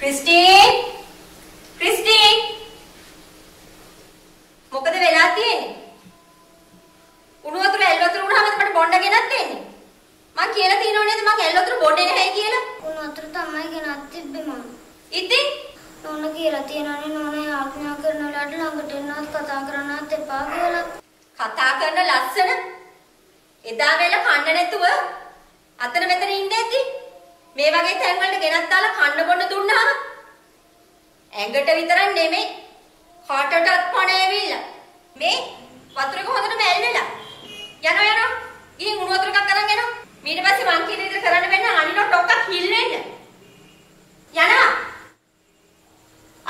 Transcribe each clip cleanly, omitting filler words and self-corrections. Christine, Christine, මොකද වෙලා තියෙන්නේ? උණු වතුර ඇල් වතුර වුණාම අපිට බොන්න ගෙනත් දෙන්නේ. මං කියලා තියෙනව නේද මං ඇල් වතුර බොන්නේ නැහැ කියලා? උණු වතුර තමයි ගෙනත් තිබ්බේ මම. ඉතින් නෝන කියලා තියෙනවනේ නෝනේ ආඥා කරන වෙලාවට ළඟට එන්නත් කතා කරන්නත් එපා කියලා. කතා කරන ලස්සන එදා වෙලා කන්න නැතුව අතන මෙතන ඉඳෙද්දි මේ වගේ තැන් වලට ගෙනත් දාලා කන්න බොන්න දුන්නා ඇඟට විතරක් නෙමෙයි කාටටත් පණ ඇවිල්ලා මේ වතුරක හොඳටම ඇල්ලලා යනවා ගිහින් උණු වතුරක් අරන් එනවා ඊට පස්සේ මං කියන විදිහට කරන්න වෙන අනිනෝ ඩොක්ක කිල් වෙන්න යනවා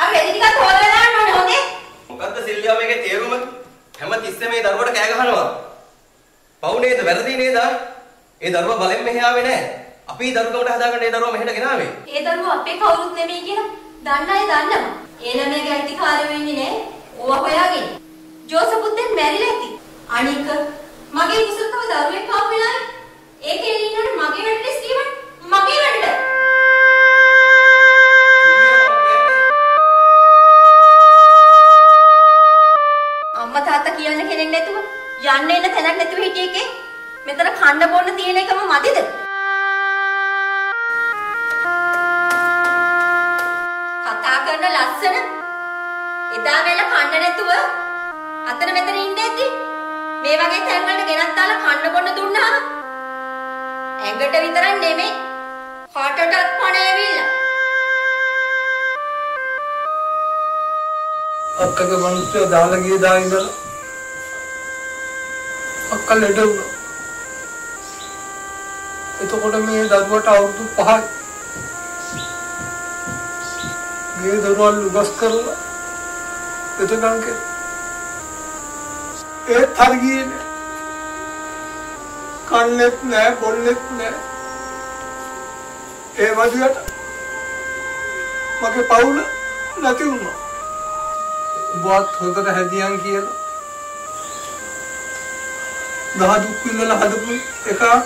අර වැඩි ටිකක් හොදලා දාන්න ඕනේ හොදේ මොකද්ද සිල්වියා මේකේ තේරුම හැමතිස්සෙම මේ දරුවට කෑ ගහනවා පව් නේද වැරදි නේද ඒ දරුවා බලෙන් මෙහෙ ආවේ නැහැ අපි දරුවකට හදාගන්න ඒ දරුවා මෙහෙට ගෙනාවේ. ඒ දරුවා අපේ කවුරුත් නෙමෙයි කියලා දන්නයි දන්නවා. ඒ ළමයාගේ අයිතිකාරයෝ ඉන්නේ නෑ. ඕවා හොයාගෙන. ජෝසපුත් දැන් මැරිලා ඇති. අනික මගේ කුසලකම දරුවෙක් ආව වෙලාවේ ඒකේ ඉන්නවට මගේ වැඩට ස්ටීවන් මගේ වැඩට. අම්මා තාත්තා කියන්න කෙනෙක් නැතුව යන්න එන්න තැනක් නැතුව හිටිය එකේ මෙතන කන්න බොන්න තියෙන එකම මදිද? ලස්සන එදා වෙලා කන්න නැතුව අතන මෙතන ඉඳෙද්දි මේ වගේ තැන් වලට ගෙනත් දාලා කන්න බොන්න දුන්නා ඇඟට විතරක් නෙමෙයි කාටටත් පණ ඇවිල්ලා අක්කගේ මිනිස්සු දාලා ගිය දා ඉඳලා අක්කලට එතකොට මේ දරුවට අවුරුදු 5යි ये दरवाल बस कर ला, ये तो काम के, ये थर्गी ने, कानने ने, बोलने ने, ये वजह टा, मगे पाऊला, नती उन्ना, बहुत होता था हदियां किया ला, दाहदुप की लला दाहदुप में एका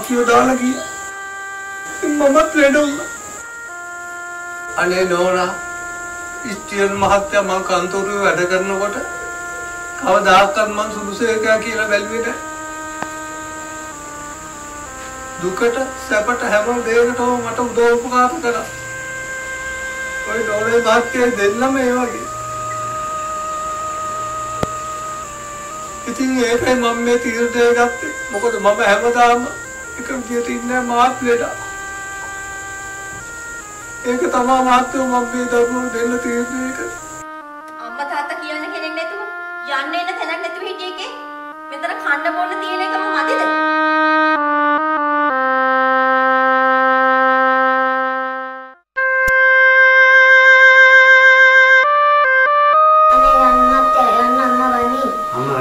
अपने दाल गिया, मम्मा प्लेडो ना अने नौरा इस्टील महात्या मां कांतोरी वैध करने वाटा कब दाग कर मां शुरू से क्या किया बैलवेट है दुकटा सेपटा हैमर देर टो मटो दो उपकार करा कोई नौरे बात के देना में ये वाकी इतनी एक है मम्मे तीर देर करते मुको तो मम्मे हैमर दाम इकम किया तीने मात लेटा एक तमाम आते हो मम्मी दरवाज़े देने तीर नहीं कर। अम्मा ताता किया ना कहने ने तू यान ने ना थैना ने तू ही ठीक है मैं तेरा खाना बोलने तीर ने कब मार दिया? अने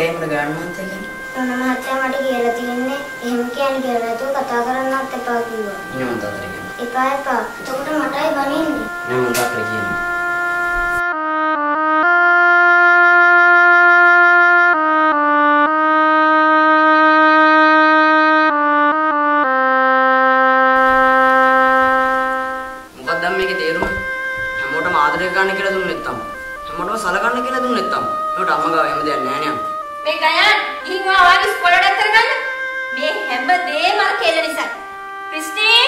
गाना तेरे गाना अम्मा बनी। अम्मा बेटा अने कहीं मुझे गाना तेरे गाना मात्या मारे किया रहती है ने हम क्या नहीं किया रहता कताकरण ना ते पाकी हो। नहीं मानता तेरे गाना इकाई पा तो उधर मटाई बनी नहीं नहीं मुंडा लगी है मुकदम में के देर में हम मोटा माध्यम करने के लिए तुम लेता हूँ हम मोटा साला करने के लिए तुम लेता हूँ मोटा अम्मा का हम देर नहीं हम मैं गया ये वहाँ वाली स्कूल डॉक्टर का ना मैं हम बदे मार खेल नहीं सकता Christy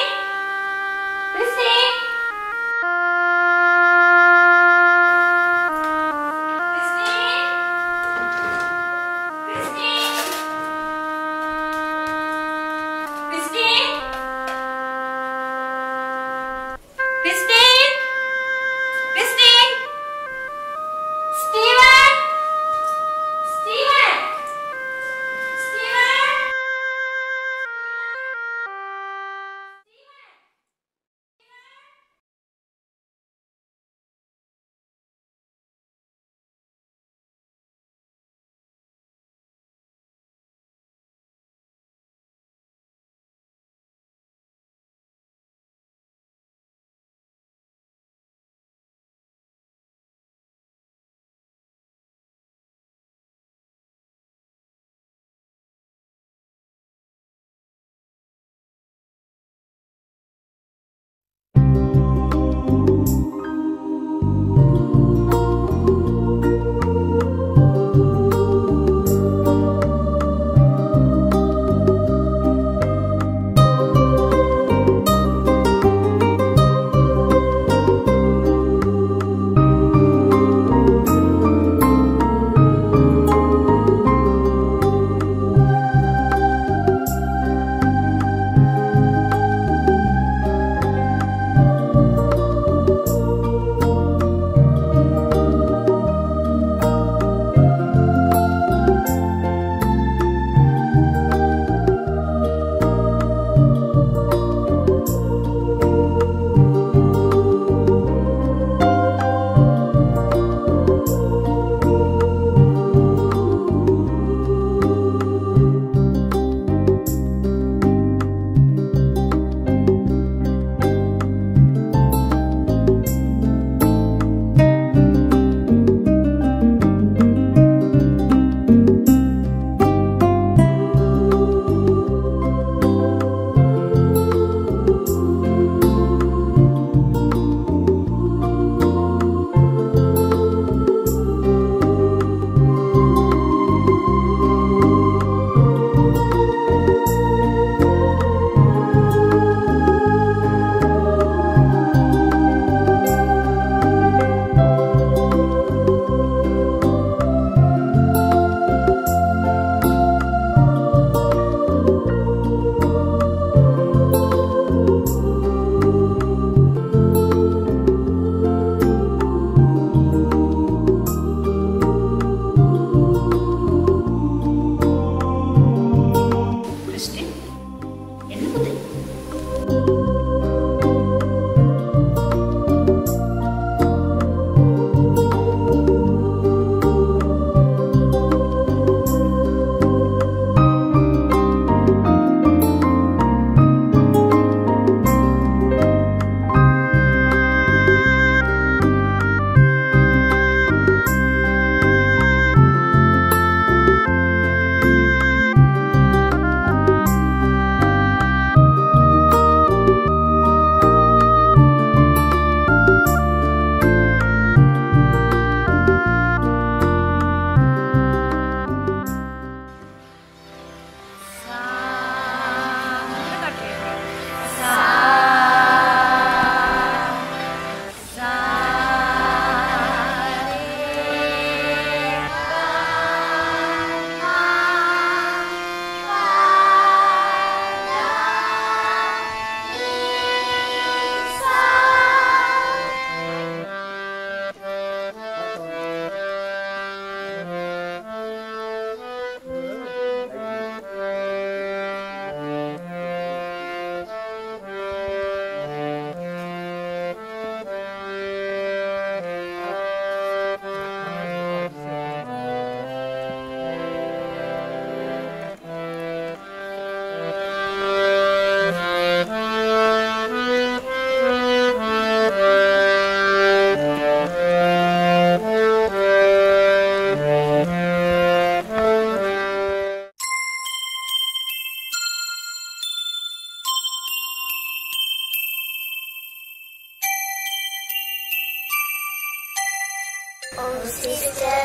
Oh sister,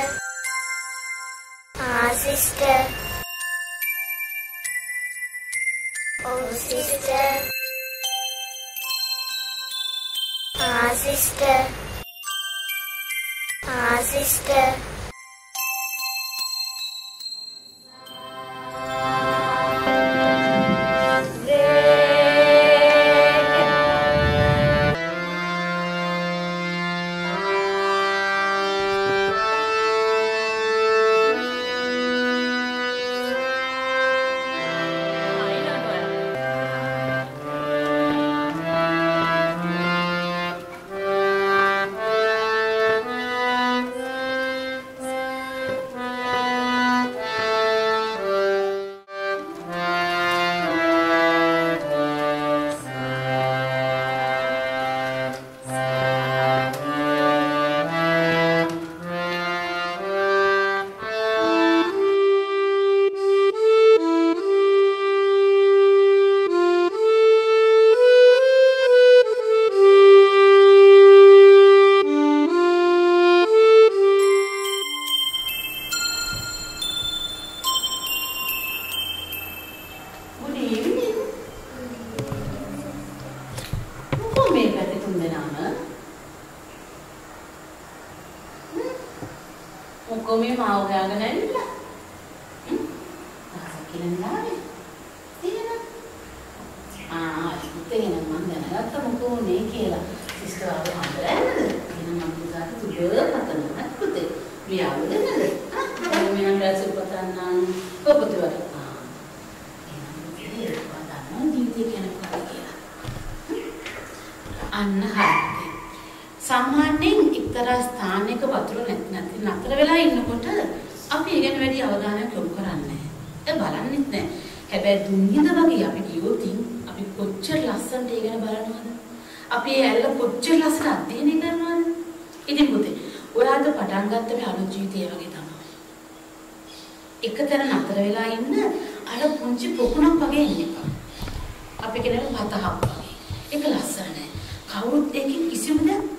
ah sister, oh sister, ah sister, ah sister. Come mau gaya ganun nila. Nakakilan namin. Tingnan na. Tingnan naman ganun. At muko ni kila. Sister ako handle. Tingnan naman ko sa tubo patanong at puti. Biyaw din na. Kami nang raso patanang kopotwa. Tingnan niyo patanong dito ganun pa kila. Anha. सामान्यं इकतरा स्थाने को बातरों नती नातर वेला इन्हों को ठहर आप ये क्या नवैरी आवधान है क्यों कराने ये बारान नित्ने है बे दुनिया दबागी आप ये यो थिंग आप ये कोच्चर लासन ठीक है ना बारान होता आप ये ऐला कोच्चर लासन आती है नहीं करना इतने बोलते वो रात पटांगा तब ये आलोच जीते ये वाके था इकतरा नातर वेला इन्हें आला पुंजी पोकुना पगे नहीं पा आप ये क्या ना भाता हाँ पगे एक लासन है खाओ एक इसी में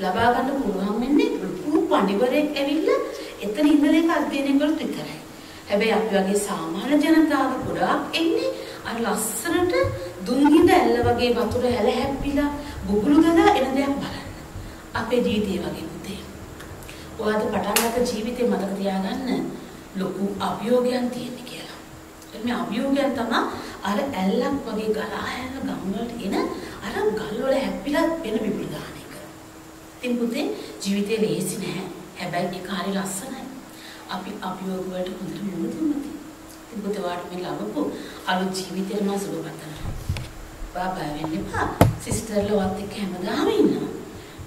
लबागाने पूर्वांग में ने पूर्व पानी पर एक ऐविला इतने इंदले का देने पर तितर है अबे आप वाके सामान्य जनता आगे पूरा आप एक ने अलासन टा दुनिया दा ऐल्ला वाके बातों रे ऐल्ला हैप्पी ला बुकलू दा इन्हें दे आप भरन आपे जीते वाके बुते वो आदि पटाना तो जीविते मदद दिया ना ने लोगों आभियोग्यं दिए निकला इनमें आभियोग्यं तमा अरे ऐल्ला वाके गला है ना गांवल इन्हें अरे गाल वाले हैप्पी ला इन्हें बिपुल तीन बुद्धे जीविते लेसन है बैग एक हारे लासन है अभी आप योग वर्ड उधर में मुद्दे मते तीन बुद्धे वार्ड में लाभ को आलू जीविते मास लो बता बाबा वेने पाप सिस्टर लो आते कहमदा हमें ना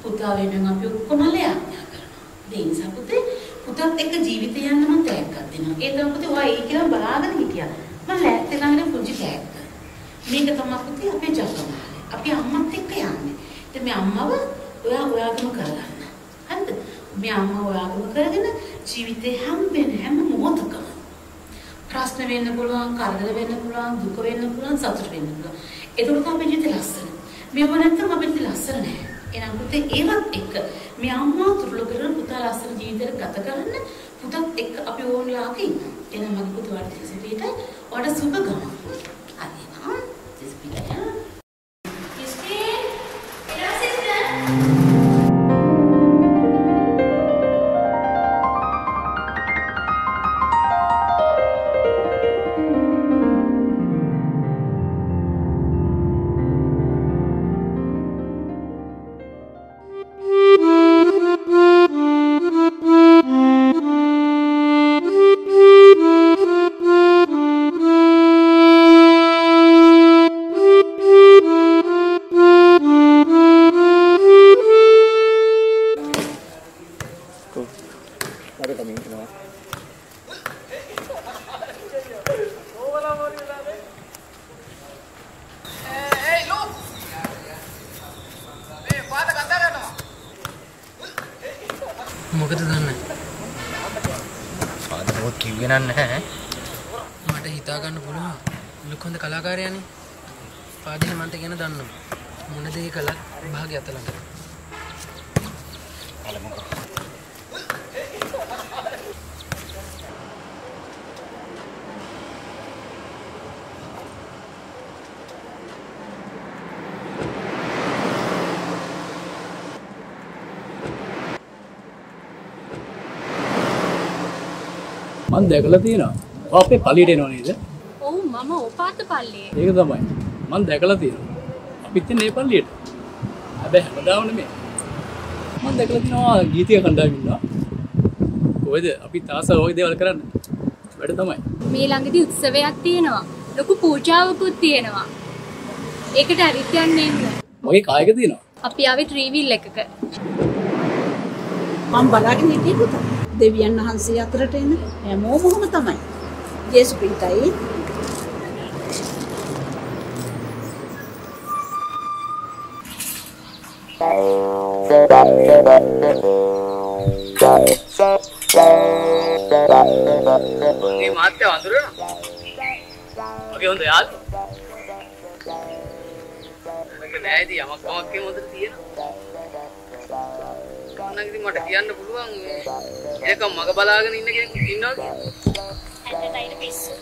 पुता वेने ना आप योग को मले आते आ करना दे इंसान बुद्धे पुता एक जीविते यान ना तय कर देना ये तो बुद्धे वाई के ना बरागर नहीं किया मन लेते ना मेरे पूंजी तय कर मैं कहता हूँ बुद्धे अपने जाता हूँ अपने अम्मा तक के आने तो मैं अम्मा व वह आगम कर रहा है ना अंदर मैं आमा वह आगम करेंगे ना जीविते हम बेने हम मौत कम प्रार्थना बेने पुलांग कार्य बेने पुलांग दुख बेने पुलांग सातुर बेने पुलांग इधर तो आप जीते लासन मैं वो नेत्र में जीते लासन है इन आप उते एवं एक मैं आमा तुरलो करन पुता लासन जीते रख कत करन ना पुता एक अपने ओन लाके इन आप मत पुत वार्ते से बेटा और सुबह गम Alam mo ba? මම දැකලා තියෙනවා. ඔපේ පල්ලියට එනවා නේද? ඔව් මම ඔපාත පල්ලියේ. ඒක තමයි. මම දැකලා තියෙනවා. අපිත් ඉන්නේ මේ පල්ලියට. හැබැයි හැමදාම නෙමෙයි. මම දැකලා තියෙනවා ගීතික කණ්ඩායම ඉන්නවා. කොහෙද අපි තාසල් ඔය දේවල් කරන්නේ? වැඩ තමයි. මේ ළඟදී උත්සවයක් තියෙනවා. ලොකු පූජාවකුත් තියෙනවා. ඒකට අරිත් යන්න එන්න. මගේ කායක තියෙනවා. අපි ආවේ ත්‍රිවිල් එකක. මම බලාගෙන හිටියේ පුතා. දෙවියන් වහන්සේ අතරට එන හැමෝම තමයි. ජේසු පිටයි. මේ මාත්‍ය වඳුරන. ඔගේ හොඳ යාළු. මම නෑදී යමක් කමක් කිය මොදට තියෙනවා. නැගිටි මට කියන්න පුළුවන් ඒකම මග බලාගෙන ඉන්න කෙනෙක් ඉන්නවා කියලා ඇත්තටම පිස්සු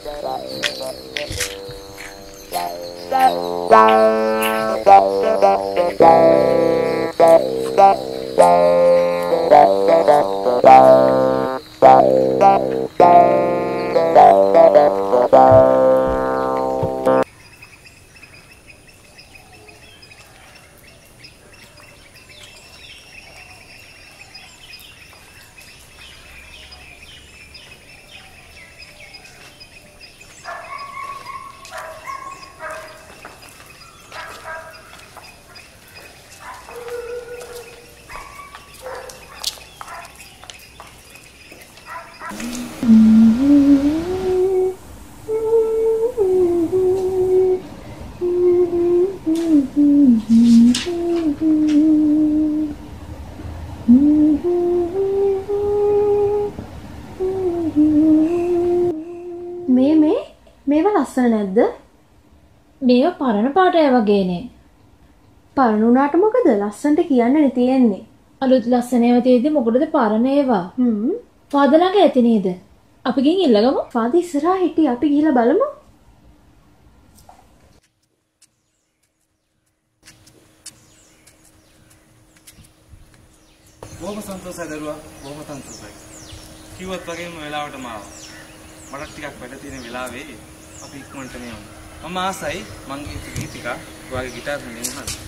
නැද්ද? මේව පරණ පාටය වගේනේ. පරණ උනාට මොකද ලස්සනට කියන්නේ තියෙන්නේ. අලුත් ලස්සන ඒවා තියෙද්දි මොකටද පරණ ඒවා? ෆාද ළඟ ඇති නේද? අපි ගිහින් ඉල්ලගමු. ෆාද ඉස්සරහා හිටි අපි ගිහිල්ලා බලමු. බොහොම සන්තෝෂයි දරුවා. බොහොම සන්තෝෂයි. කිව්වත් වගේම වෙලාවටම ආවා. මට ටිකක් වැඩ තියෙන වෙලාවේ අපි ඉක්මනට මේ වුණා. මම ආසයි මංගේ ගීතික ඔයාගේ গিitar දෙන්න හරි.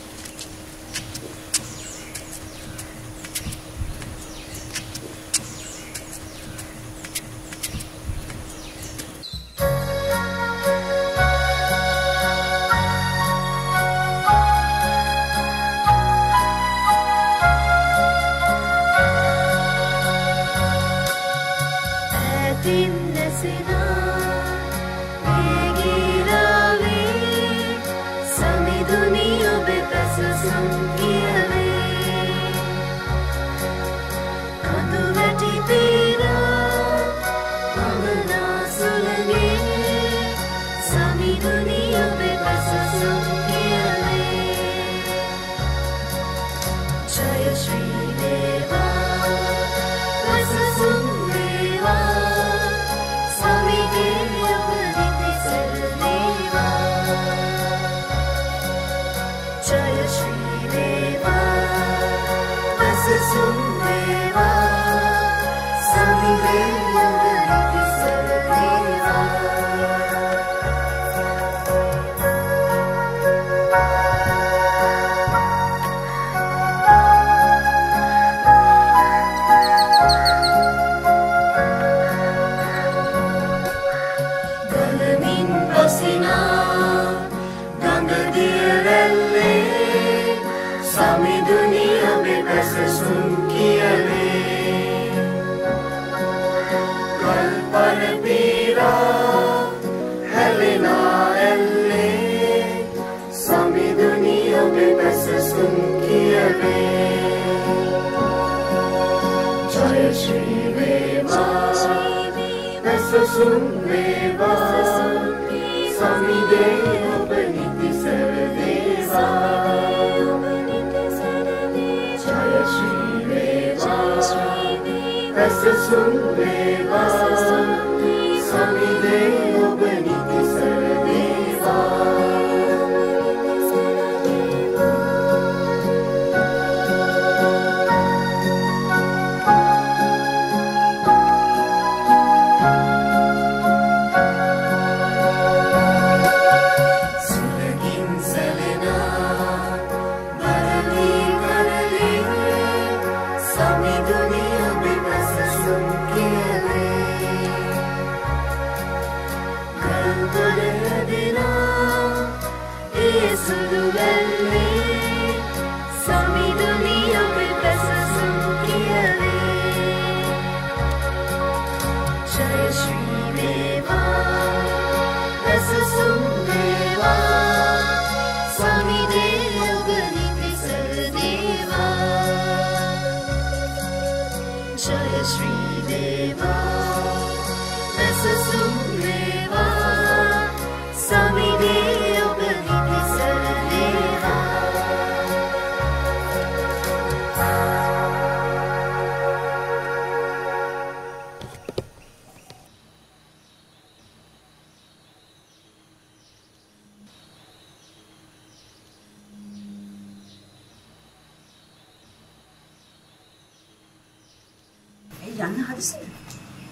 යන්න හදිසිද?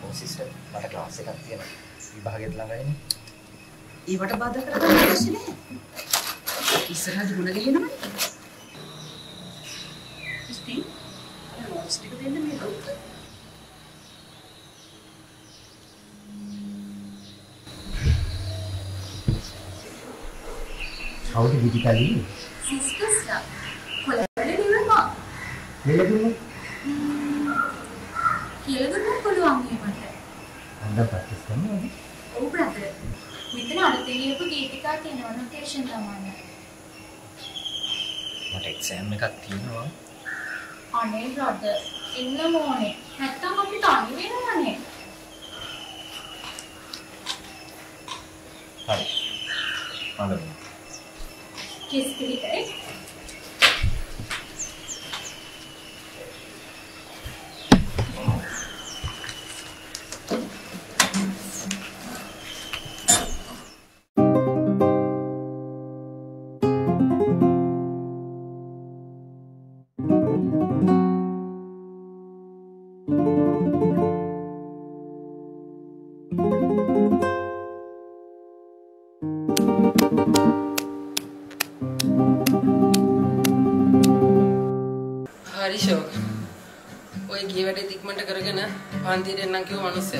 ඔව් සිස්ටර් මට ක්ලාස් එකක් තියෙනවා. විභාගෙත් ළඟයිනේ. ඒවට බාධා කරගන්න අවශ්‍ය නැහැ. ඉස්සරහට ගුණ ගහනවනේ. ඉතින් නෝට්ස් ටික දෙන්න මේ දොස්තර. කවුද විදිකලි? Sister star. කොළවලේ නියම. මෙලදුනේ. කියලාදන්න පුළුවන් මේකට. අන්න ප්‍රැක්ටිස් කරනවා. ඔව් බ්‍රදර්. මෙතන අලුතෙන් ලියපු ගීතිකා කියන නොටේෂන් තමයි. මට එක්සෑම් එකක් තියෙනවා. අනේ බ්‍රදර්, ඉන්න ඕනේ. නැත්තම් අපිට අනි වෙනවනේ. හරි. බලමු. කිස් කිරිකේ अंधेर ना क्यों मनुष्य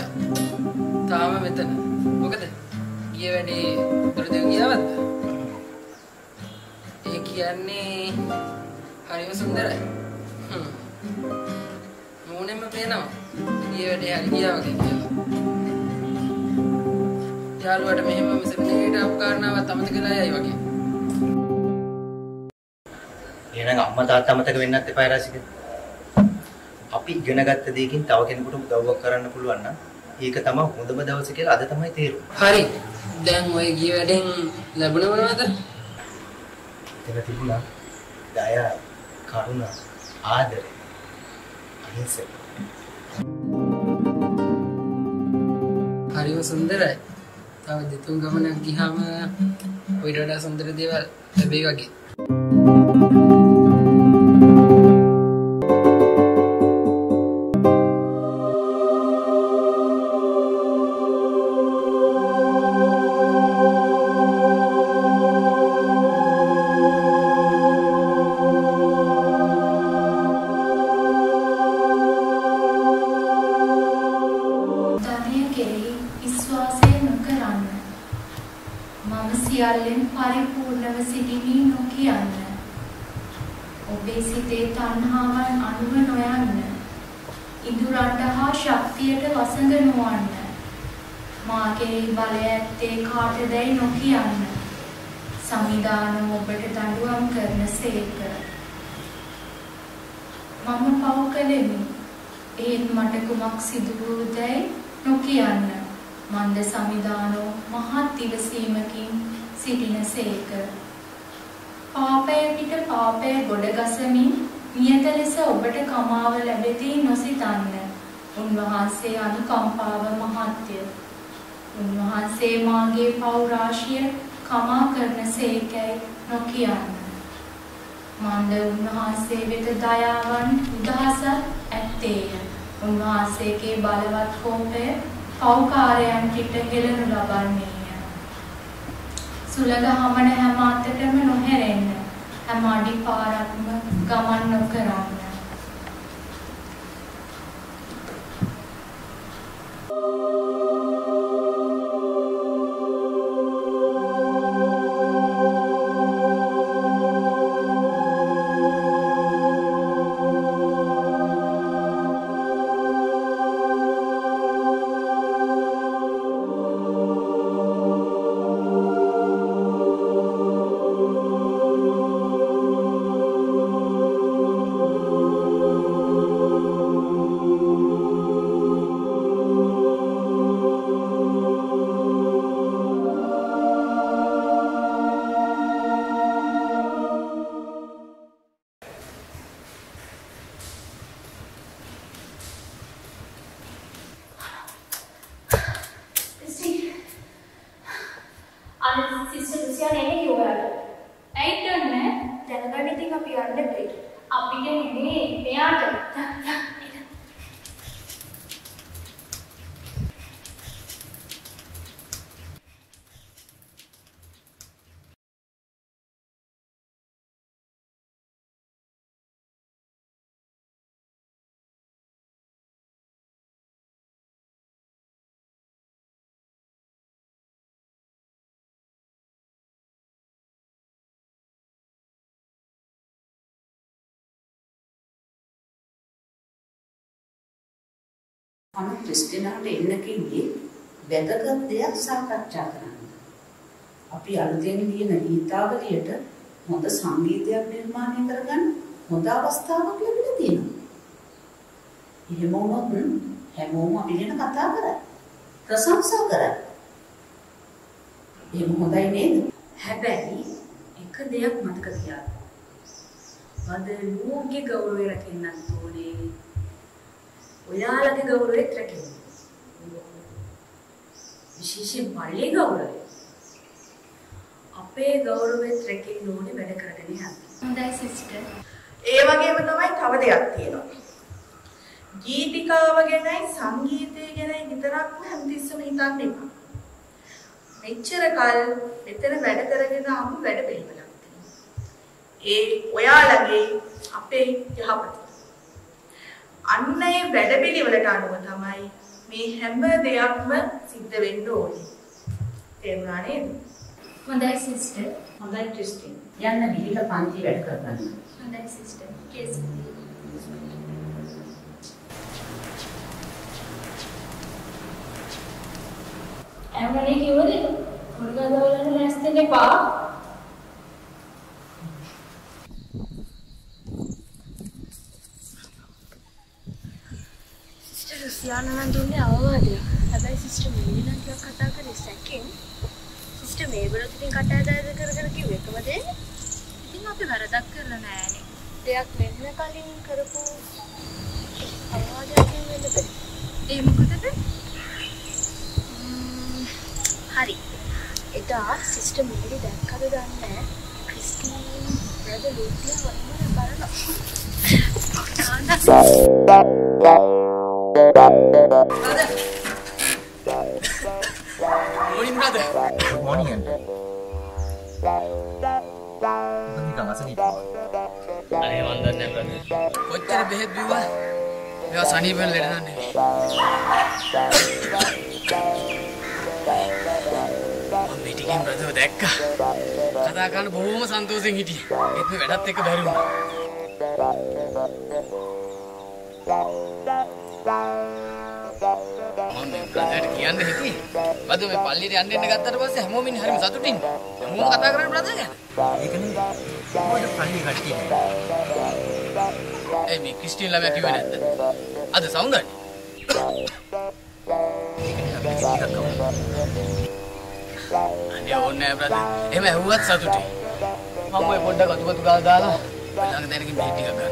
ताम में तन वो कहते ये वाले दुर्देव किया बात एक यार ने हरियो सुंदर है मुने में पहना ये वाले हरिया वाले यार वाले में हम से बने ये टाप करना बात तमत के लाया ये वाले ये ना गांव में तमत के बिना ते पायरा सीखे අපි ඉගෙනගත්ත දෙයකින් තව කෙනෙකුට උදව්වක් කරන්න පුළුවන් නම් ඒක තමයි හොඳම දවස කියලා අද තමයි තේරුම්. හරි. දැන් ඔය ගිය වැඩෙන් ලැබුණ මොනවද? ඒක තිබුණා. දයා, කරුණා, ආදරය. අහිංසක. හරිම සුන්දරයි. තව දෙතුන් ගමනක් ගියාම ඔය වඩා සුන්දර දේවල් ලැබෙයි වගේ. हम क्रिस्टिनाट एन्नके लिए වැදගත් දෙයක් සාකච්ඡා කරන්න. අපි අලුතෙන් ලියන ගීතාවලියට හොඳ සංගීතයක් නිර්මාණය කරගන්න හොඳ අවස්ථාවක් ලැබිලා තියෙනවා. එහෙම වුණොත් හැමෝම අපි ගැන කතා කරා. ප්‍රශංසා කරා. ඒක හොඳයි නේද? හැබැයි එක දෙයක් මතක තියාගන්න. වදනුගේ ගෞරවය රැකෙන්නත් ඕනේ. ඔයාලගේ ගෞරවයත් රැකෙන්න. විශේෂයෙන් පල්ලි ගෞරවය. අපේ ගෞරවයත් රැකෙන්න ඕනේ වැඩ කරගෙන යන්න. හොඳයි සිස්ටර්. ඒ වගේම තමයි තව දෙයක් තියෙනවා. ගීතිකාව ගැනයි සංගීතය ගැනයි විතරක්ම හැමතිස්සම හිතන්න එපා. මෙච්චර කල් මෙතන වැඩ කරගෙන ආපු වැඩ පිළිවෙලක් තියෙනවා. ඒ ඔයාලගේ අපේ යහපත. අන්න ඒ වැඩ පිළිවෙලට අනුව තමයි මේ හැම දෙයක්ම සිද්ධ වෙන්න ඕනේ. තේරුණා නේද? හොඳයි සිස්ටර්. හොඳයි ක්‍රිස්ටින්. යන්න ගිහිල්ලා පන්ති වැඩ කරගන්න. හොඳයි සිස්ටර්. කේස්. ඇමනේ කිව්වද? මුර්ගා දවල්වල නැස්තෙන්න එපා. सिस्टर दुनिया आवाज़ है सिस्टर मेरी ना क्या कथा करे सेकंड सिस्टर मेरे बड़ो तो दिन कटा जाए तो कर कर क्यों एक बजे दिन आप घर तक कर रहा है यानी ते आप मेरे में काली करो को आवाज़ आ गई मेरे पे ये मुकद्दर पे हरी इधर सिस्टर मेरी देख कर दान में क्रिस्टीन ब्रदर लोटिया वाली बारे ना Brother. Morning, brother. Good morning, Andrew. What did you guys do? I am under the brother. What did you behave with? We are sunny when later on. I'm meeting him, brother. देखा. अदा कान बहुत संतोष इंगिती. इतने बैठा तेरे को धरूं. මම brother කියන්නේ හිටියේ බදු මේ පල්ලියට යන්න ඉන්න ගත්තට පස්සේ හැමෝම ඉන්නේ හරිම සතුටින්. හැමෝම කතා කරන්නේ බ්‍රදර් ගැන. ඒක නෙමෙයි. මොකද පල්ලිය කට්ටිය. ඒ මේ ක්‍රිස්ටියන් ළමයා කිව්වේ නැද්ද? අද සවුන්ඩ්. අනේ ඕනේ බ්‍රදර්. එහෙම ඇහුවත් සතුටින්. මම ඔය පොඩ්ඩක් අතුපතු ගාලා දාලා ළඟ දැනගෙන බීටි එකක් ගන්නවා.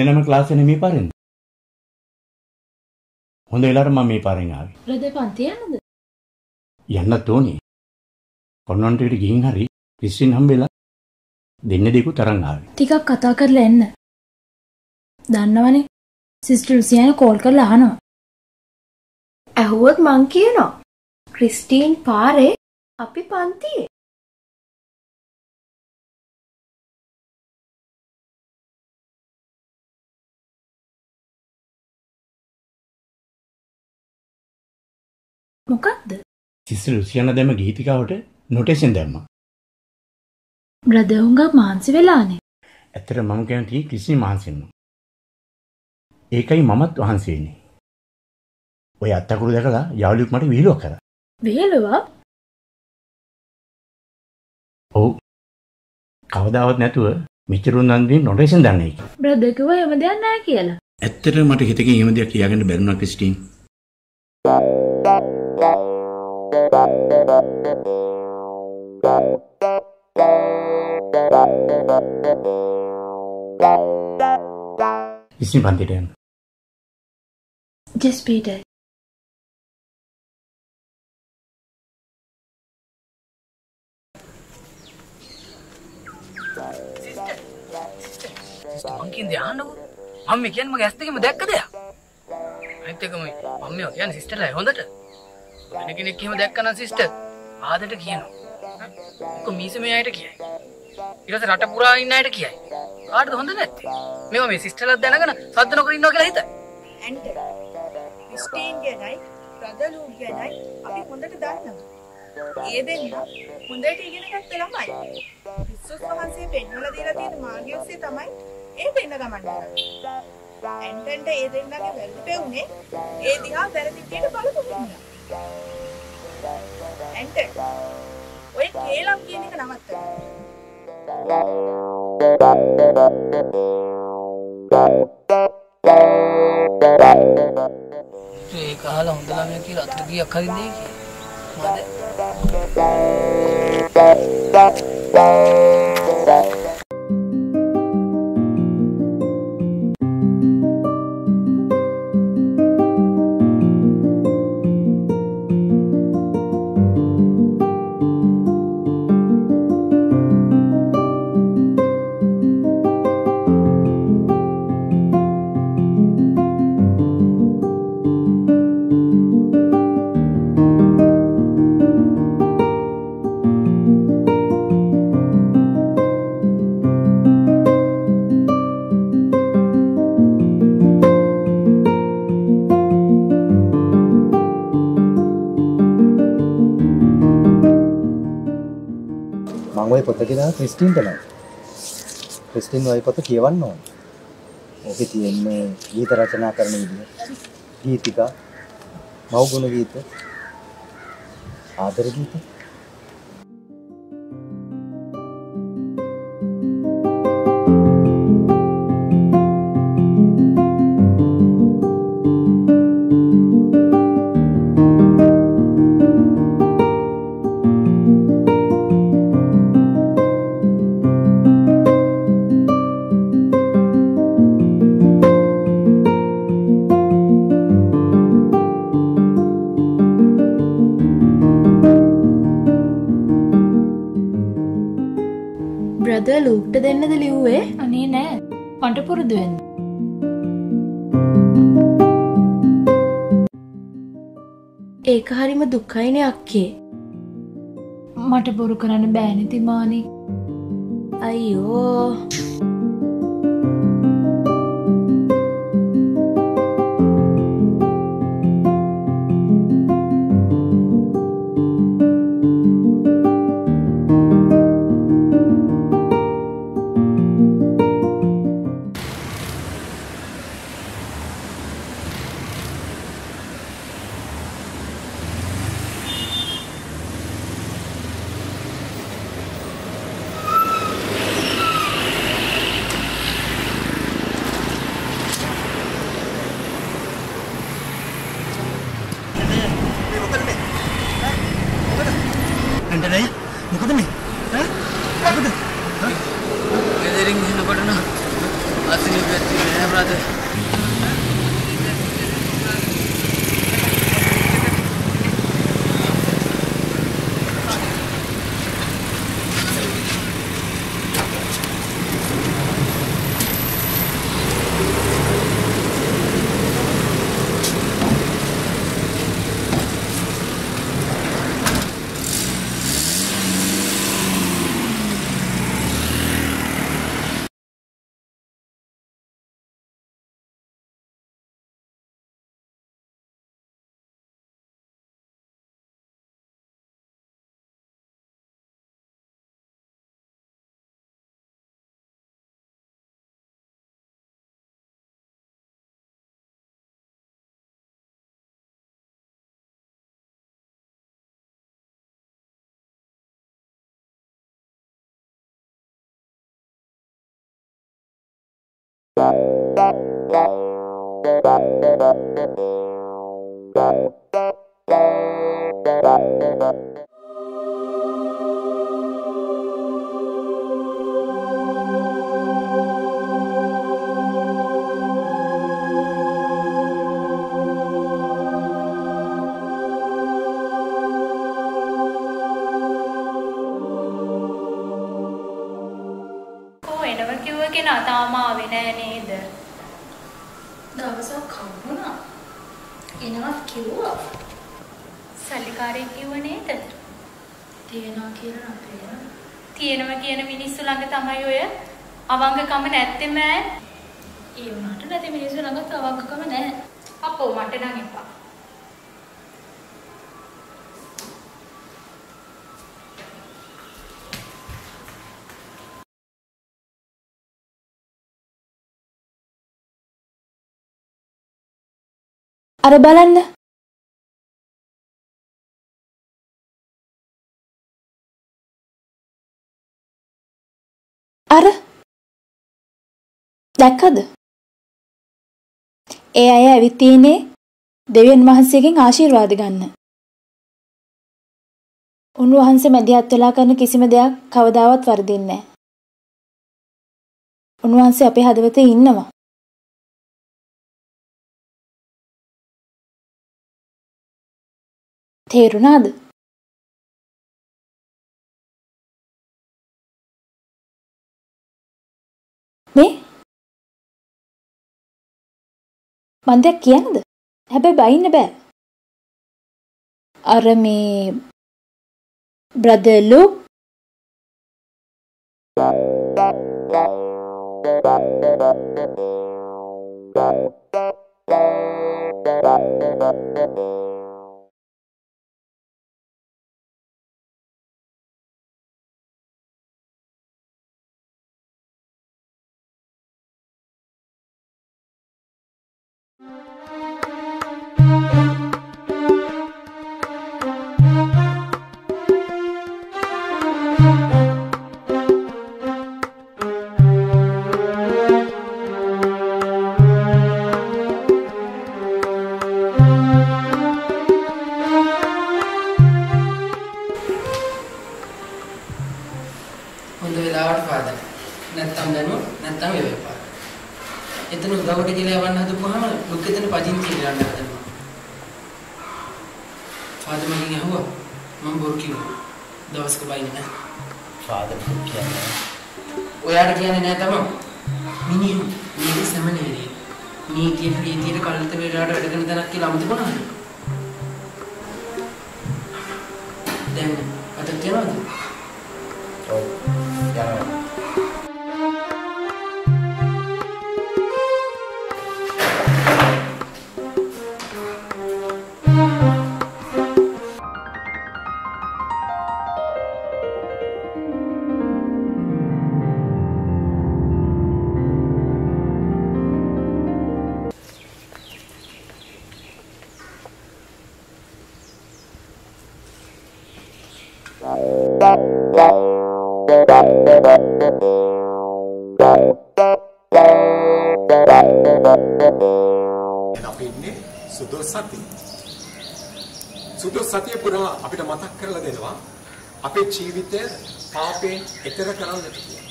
ඉන්නම ක්ලාස් එකේ මේ පාරෙන් හොඳ වෙලාවට මම මේ පාරෙන් ආවේ. රදේ පන්ති යන්නද? යන්න තෝනේ. කොන්වන්ට්‍රියට ගිහින් හරි ක්‍රිස්ටින් හම්බෙලා දෙන්නේ දෙකු තරන් ආවේ. ටිකක් කතා කරලා එන්න. දන්නවනේ සිස්ටර් ලුසියාන කෝල් කරලා අහනවා. ඇහුවොත් මං කියනවා ක්‍රිස්ටින් පාරේ අපි පන්තියේ. මොකද්ද? සිස්ටර් ලුසියාන දැම ගීතිකාවට නොටේෂන් දැම්මා. බ්‍රදර් උංගා මාන්සි වෙලානේ. ඇත්තට මම කැමති කිසි මාන්සින්න. ඒකයි මමත් වහන්සි වෙන්නේ. ඔය අත්තකුරු දැකලා යාළුවෙක් මට විහිළුවක් කරා. විහිළුවක්? ඔව්. කවදාවත් නැතුව මිචරුන් නන්දින් නොටේෂන් දාන්නේ. බ්‍රදර් කිව්වා එහෙම දෙයක් නැහැ කියලා. ඇත්තට මට හිතකින් එහෙම දෙයක් කියාගන්න බැරිුණා ක්‍රිස්ටින්. इसी भन्दिदेन Despide. Sister, mungkin dia anu. Mami kian magas tegi muda kade ya. Aite kami, mami oh kian sister lah, honda tu. Mana kini kian muda kana sister, ada tu kianu. Kau misi mei ada kiai. Ira se rata pura ina ada kiai. Ada tu honda nanti. Mei mami sister lah dana kana, satu nak ina kila itu. Enter. Stay in Gyanai, brotherhood Gyanai, अभी कुंदर के दांत ना। ये दिन ना कुंदर टीके ने कर तलामाई। विश्व वहाँ से पेन्नला देरा दिन मार्गियों से तमाई, ये पेन्ना का मंडरा। एंटर एंटर ये दिन ना के वैल्यू पे उन्हें, ये दिहां वैल्यू के लिए बालू तो मिलना। एंटर, वो एक केला उनके लिए का नामत कर। तो ये कहा लंदला में कि रात की अखरी देगी मादे क्रिस्टीन तो ना, क्रिस्टीन वाली पता केवल ना, ओके थी इनमें गीत रचना करने के लिए, गीतिका, माहौगुन गीत, आदर गीत ඒක හරිම දුක්ඛයිනේ අක්කේ මට බොරු කරන්න බෑනේ තිමානි අයියෝ Bye. කෙනා තාම ආවේ නෑ නේද? දවසක් කවුරුනා එනවා කිව්වා. සල්ලිකාරේ කිව්ව නේද? තියෙනවා කියලා අපේ. තියෙනවා කියන මිනිස්සු ළඟ තමයි ඔය අවංගකම නැත්තේ මෑ. ඒ වුණාට නැති මිනිස්සු ළඟත් අවංගකම නෑ. අපෝ මට නම් එපා. අර බලන්න අර දැක්කද ඒ අය ඇවිත් තියෙන්නේ දෙවියන් වහන්සේගෙන් ආශිර්වාද ගන්න. උන්වහන්සේ මැදිහත් වෙලා කරන කිසිම දෙයක් කවදාවත් වරදින්නේ නැහැ. උන්වහන්සේ අපේ හදවතේ ඉන්නවා. තේරුණාද? මේ මන් දැක් කියන්නද? හැබැයි බයින්න බෑ. අර මේ බ්‍රදර් ලුක් සතිය පුරා අපිට මතක් කරලා දෙනවා අපේ ජීවිතය පාපයෙන් එතර කරන්නට කියලා.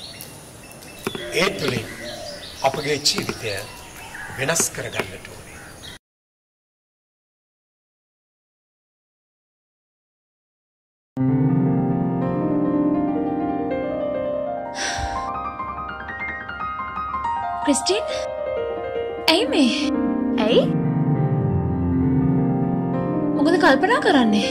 ඒ තුලින් අපගේ ජීවිතය වෙනස් කරගන්නට ඕනේ. ක්‍රිස්ටින් ඇයි මේ? ඇයි? මොකද කල්පනා කරන්නේ?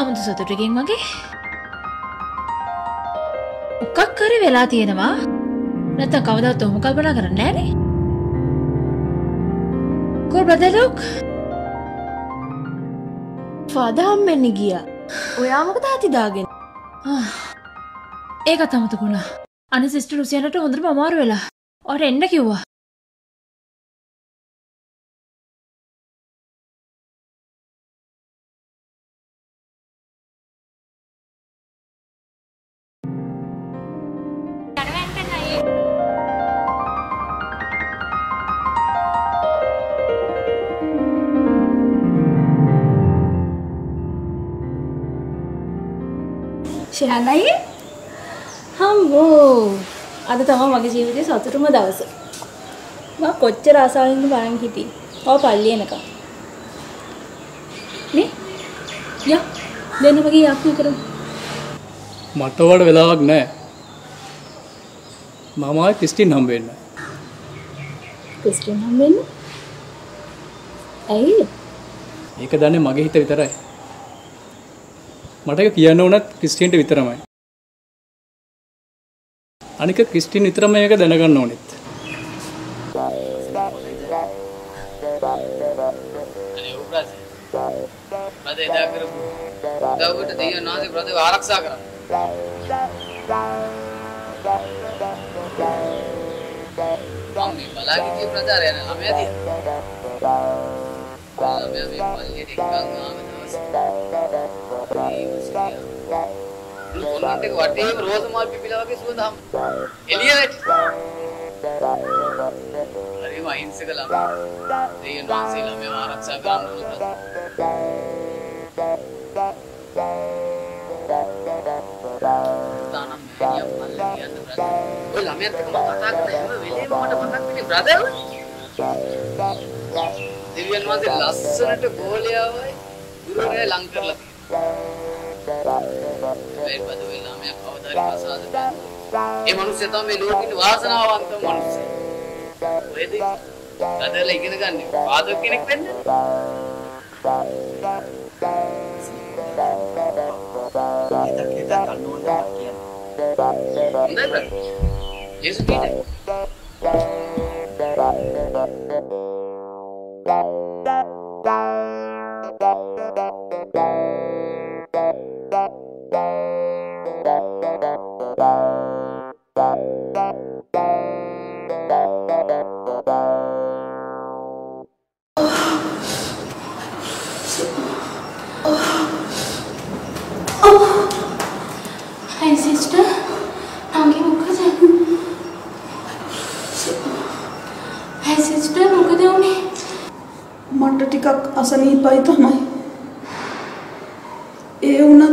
අමුතු සතුටකින් වගේ මොකක් කරේ වෙලා තියෙනවා? නැත්නම් කවදාවත් ඔහොම කල්පනා කරන්නේ නැහනේ. කෝ බ්‍රදර් ලුක් ෆාදර් හම්බෙන්නේ ගියා. ඔයා මොකද ඇති දාගෙන? ඒක තමයි තුකුණා. අනේ සිස්ටර් රුසියානට හොඳටම අමාරු වෙලා. ඔයාට එන්න කිව්වා. ශාලායි හම්බෝ අද තමයි මගේ ජීවිතේ සතුටුම දවස. මම කොච්චර ආසාවෙන්ද බලන් හිටියේ. ඔය පල්ලි එනකම්. මේ යා දෙන්න වගේ යක්ම කරමු. මට වල වෙලාවක් නැහැ. मामा है क्रिस्टीन हमबेन ඒක දන්නේ මගේ හිත විතරයි. මට ඒක කියන්න උනත් ක්‍රිස්ටියන්ට විතරමයි. අනික ක්‍රිස්ටියන් විතරම ඒක දැනගන්න ඕනෙත්. අනේ උබ්‍රාස්. මට එදා කරපු දවුවට දෙයියන් නැති බ්‍රදේ ආරක්ෂා කරා. මම බලාගිය ප්‍රදාරයන අමෙදී. ब्रदर දිව්‍යන් මාසේ ලස්සනට ගෝලයාවයි දුරේ ලං කරලා තියෙනවා. මේ බඳු වෙලා මම කවදාරි ප්‍රසාද ගන්නවා. ඒ මිනිස්සු තමයි ලෝකෙින් වාසනාවන්ත මිනිස්සු. ඔයද අදලා ඉගෙන ගන්න. පාදක කෙනෙක් වෙන්න. ඒකට කන්නෝන කියන්නේ. යේසුස් ක්‍රිස්තුස් Hi sister, I'm going to Hi sister, I'm going to मट टीका असली पाई तो हमारे ये उन्ह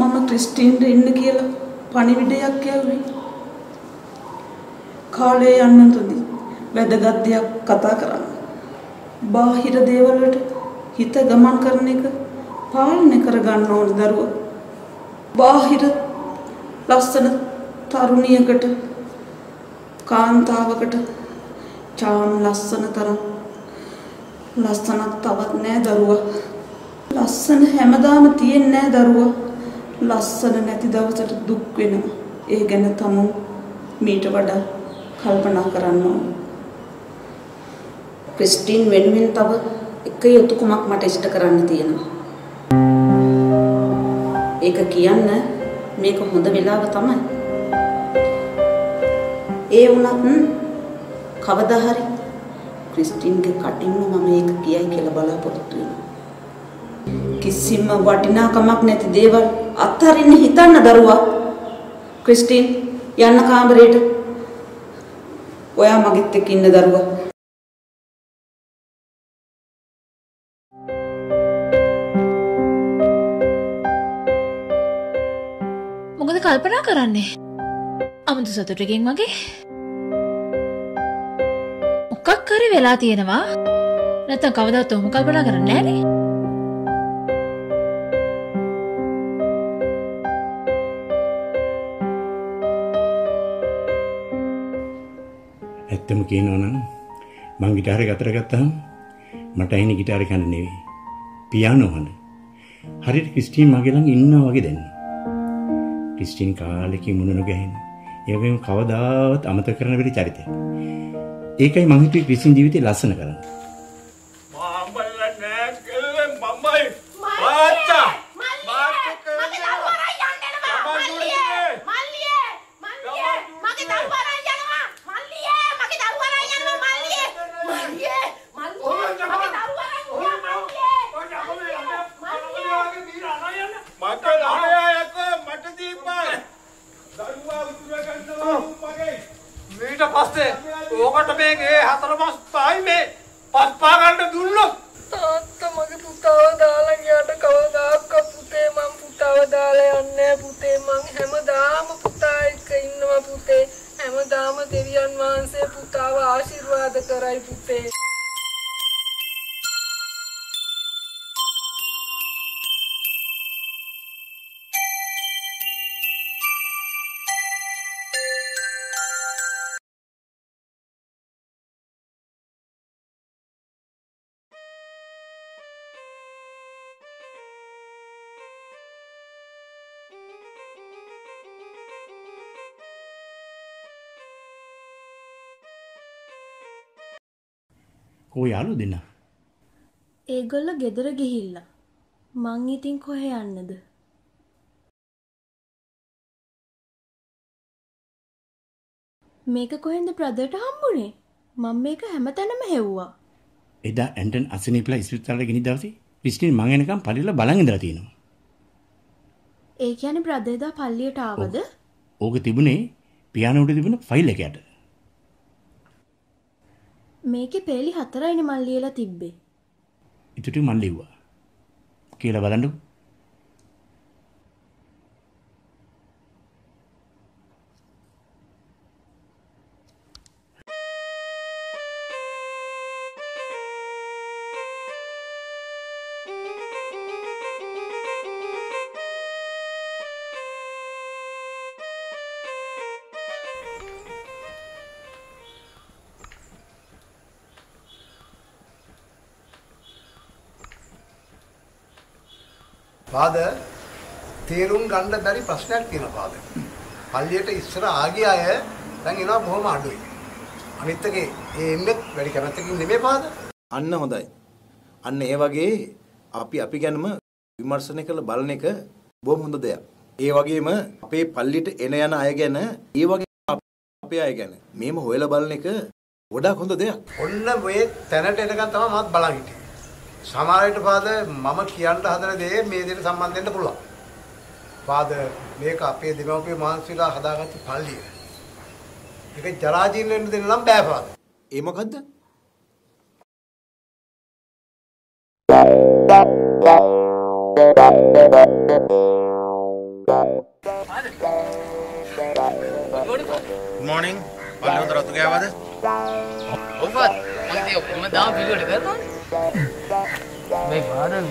मामा क्रिस्टीन रेंड किया ला पानी बिटे याक क्या हुई खाले यान्न तो दी वैदगत दिया कथा करा बाहिर देवलट हिता गमन करने का पाल ने कर गाना और दरवा बाहिर लसन तारुनिया कट कांता वकट चाम लसन तरा लसन तवत नै दरुआ लसन हेमदाम तीन नै दरुआ लसन නැති දවසට දුක් වෙනවා ඒ ගැන තමු මීට වඩා කල්පනා කරන්න ඕන ක්‍රිස්ටින් වෙනුවෙන් තව එක යුතුයකමක් මට ඉෂ්ට කරන්න තියෙනවා ඒක කියන්න මේක හොඳ වෙලාව තමයි ඒ වුණත් කවදා හරි क्रिस्टीन के कटिंग में मम्मी एक किया के लबाला पड़ती है किसी में वाटिना कमक ने तो देवर अत्तर इन हिता न दरुआ क्रिस्टीन यान कहाँ बरेट वो या मगित्ते किन न दरुआ मुगल तो कल्पना कराने अम्म तो सातों टेकिंग मागे करे वेला තියෙනවා නැත්නම් කවදාවත් ඔහොම කල්පනා කරන්නේ නැහනේ ඇත්තම කියනවා නම් මං গিitar එක අතට ගත්තාම මට ඇහෙන গিitar එක නෙවෙයි පියානෝ හන හරියට ක්‍රිස්ටින් මගේ ළඟ ඉන්නවා වගේ දැනෙනවා ක්‍රිස්ටින් කාලෙක මුණුණු ගැහෙන ඒ වගේම කවදාවත් අමතක කරන්න බැරි චරිතයක් ඒකයි මං හිතුවේ ක්‍රිස්ටින් ජීවිතේ ලස්සන කරන්න. මාම්බල්ලා නෑ කියලා මම්මයි. වාචා. වාචා කියලා. මල්ලියේ. මල්ලියේ. මගේ දරුවාරන් යනවා. මල්ලියේ. මගේ දරුවාරන් යනවා මල්ලියේ. මල්ලියේ. මල්ලියේ. මගේ දරුවාරන් යනවා. මට ළමයාට මට දීපන්. දරුවා උතුර ගන්නවා මගේ. मीट पस्ते ओकट में के हतर मास पाई में पस पागंड दुल्लो तात मगे पुताव दालन याट कवदा क पुते मम पुताव दाले अन्ने पुते मम हेमदाम पुताई क इन्नवा पुते हेमदाम देवियन वांसे पुताव आशीर्वाद करई पुते කෝ යාළුවෝ දෙන්න? ඒගොල්ලෝ ගෙදර ගිහිල්ලා. මං ඉතින් කොහෙ යන්නද? මේක කොහෙන්ද බ්‍රදර්ට හම්බුනේ? මම මේක හැමතැනම හෙව්වා. එදා ඇන්ටන් අසනීපලා ඉස්පිරිතාලේ ගිනි දවසේ ක්‍රිස්ටින් මං එනකම් පල්ලියලා බලන් ඉඳලා තියෙනවා. ඒ කියන්නේ බ්‍රදර් එදා පල්ලියට ආවද? ඕක තිබුණේ පියානෝ උඩ තිබුණ ෆයිල් එක යට. මේකේ පෙළි 4යිනේ මන් ලියලා තිබ්බේ. ඉතින් මන් ලිව්වා. කියලා බලන්නකෝ. පාදේ තේරුම් ගන්න බැරි ප්‍රශ්නයක් තියෙනවා පාදේ. පල්ලියට ඉස්සර ආගිය අය දැන් එනවා බොහොම අඩුයි. අනිත් එකේ ඒ එන්නේ වැඩි කැමැත්තකින් නෙමෙයි පාදේ. අන්න හොඳයි. අන්න ඒ වගේ අපි ගැනම විමර්ශනය කරලා බලන එක බොහොම හොඳ දෙයක්. ඒ වගේම අපේ පල්ලියට එන යන අය ගැන ඒ වගේ අපේ අය ගැන මේම හොයලා බලන එක ගොඩක් හොඳ දෙයක්. ඔන්න මේ තැනට එනකන් තමයි මාත් බලන් හිටියේ. සමාරයට පාද මම කියන්න හදන දේ මේ දෙයට සම්බන්ධ වෙන්න පුළුවන්. පාද මේක අපේ දෙමව්පිය මහන්සිලා හදාගත්ත පල්ලිය. ඒක ජරාජීර්ණ වෙන්න දෙන්න නම් බෑ පාද. ඒ මොකද්ද? Good morning. ඔන්න උදේ රතු ගෑවද? ඔව් පාද. මම දේ ඔක්කොම දාම පිළිවෙල කරනවා. මේ පාරම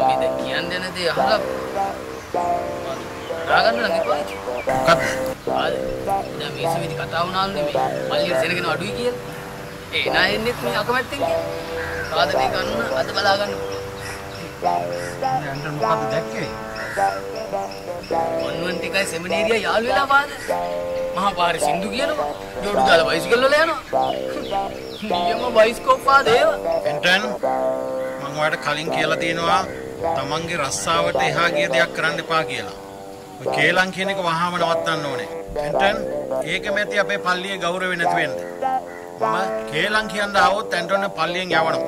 මේ දෙක කියන්නේ නැති අහලා රාගන්න නම් එපායි. මොකක්ද? දැන් මේ සෙවිදි කතා වුණාන්නේ මේ මල්ලිය සෙනගෙන අඩුයි කියලා. ඒ නයෙන්නේ මේ අකමැත්තෙන් කියන්නේ. කාද මේ ගන්න අද බලා ගන්න. දැන් මොකද්ද දැක්කේ? ඔන්වන් ටිකයි සෙමිනේරියා යාළු වෙලා පාද. මහා පාරේ සින්දු කියනවා. ජෝඩු දාලා බයිසිකල් වල යනවා. නියම බයිස්කෝප් පාදේව. එන්ටන් මම ඔයාලට කලින් කියලා තියෙනවා තමන්ගේ රස්සාවට එහා ගිය දෙයක් කරන්න එපා කියලා. ඔය කේලම් කියන එක වහාම නවත්තන්න ඕනේ. එන්ටන් ඒක මෙතේ අපේ පල්ලියේ ගෞරවෙ නැති වෙන්න. මම කේලම් කියන දාවොත් එන්ටන් පල්ලියෙන් යවනවා.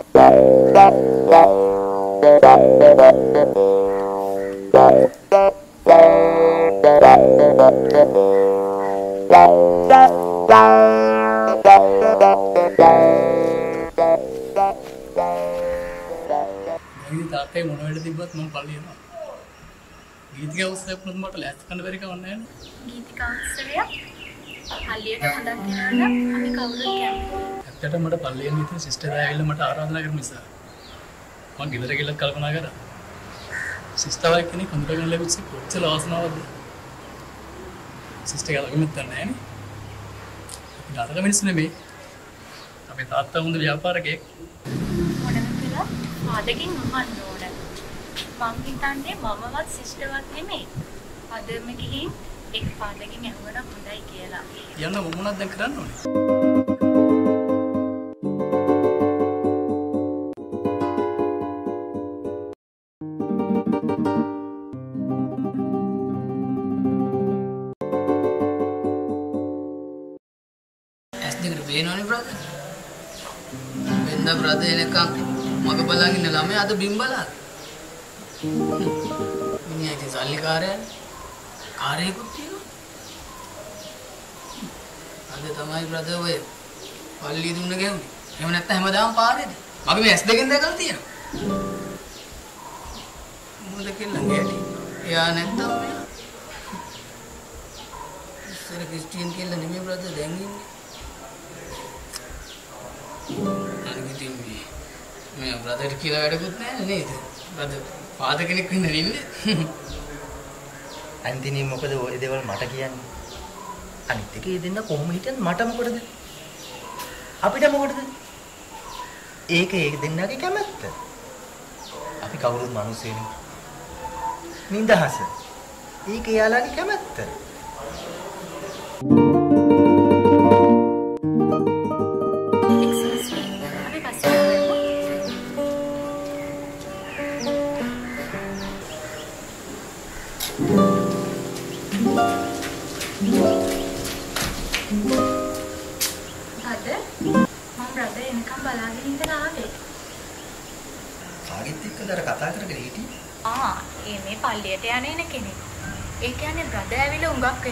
තාත්තේ මොන වෙලද තිබ්බත් මම පල්ලි යනවා. ගීතිකා උත්සවයක් නම් මට ලෑස්ති කරන්න බැරි කම නැහැ නේද? ගීතිකා උත්සවයක් පල්ලියට හඳක් දෙනවා නම් අපි කවුරුත් කැමතියි. ඇත්තට මට පල්ලි යන විදිහ සිස්ටර් ආයෙත් මට ආරාධනා කරපු නිසා මම ගෙදර ගිහලා කල්පනා කරා. සිස්ටර් කෙනෙක් හඳුනා ගන්න ලැබුච්ච කොච්චර ආසනාවක්ද? සිස්ටර් ගාලා ගිහින් නැන්නේ. අපි දාතක මිනිස්සු නෙමෙයි. අපේ තාත්තා වුණ ව්‍යාපාරිකයෙක්. මොනවද කියලා ආදගෙන් අහන්න ඕන. මං හිතන්නේ මමවත් සිස්ටර්වත් නෙමෙයි. අදම ගිහින් එක පාඩගෙන් ඇහුවනම් හොඳයි කියලා. යන්න මොනවද දැන් කරන්න ඕනේ? අද බිම්බලා මිනිහා ඉතින් සල්ලි කාර්යයකුත් තියෙනවා. අද තමයි බ්‍රදර් ඔය පල්ලි දුන්න ගැහුනේ. එහෙම නැත්නම් හැමදාම පාරේද මගේ මේ S2 දැකලා තියෙනවා. මොකද කියලා ගැටි එයා නැත්තම් මෙයා ඉස්සර ක්‍රිස්ටියන් කියලා නෙමෙයි බ්‍රදර් දැන් ඉන්නේ. අනිත් मैं ब्रदर की लड़ाई कुछ नहीं थे ब्रदर फादर के लिए कोई नहीं है अंतिनी मुकद वो इधर माटा किया नहीं अनित के इधर ना कोहम ही था माटा मुकद दे आप इधर मुकद दे एक एक दिन ना के क्या मत आप इका वरुद मानुष हैं नींदा हासिल एक याला नहीं क्या मत Excuse me. මගේ notification එක ගැන නිතරම අහනවා. මේ කියන්නේ දැන් මිෂන් මහත්තයා හිතන්නේ මිෂන් මහත්තයා හිතවත් කරගෙන කතා කරනවා කියන්නේ यार मुहात कर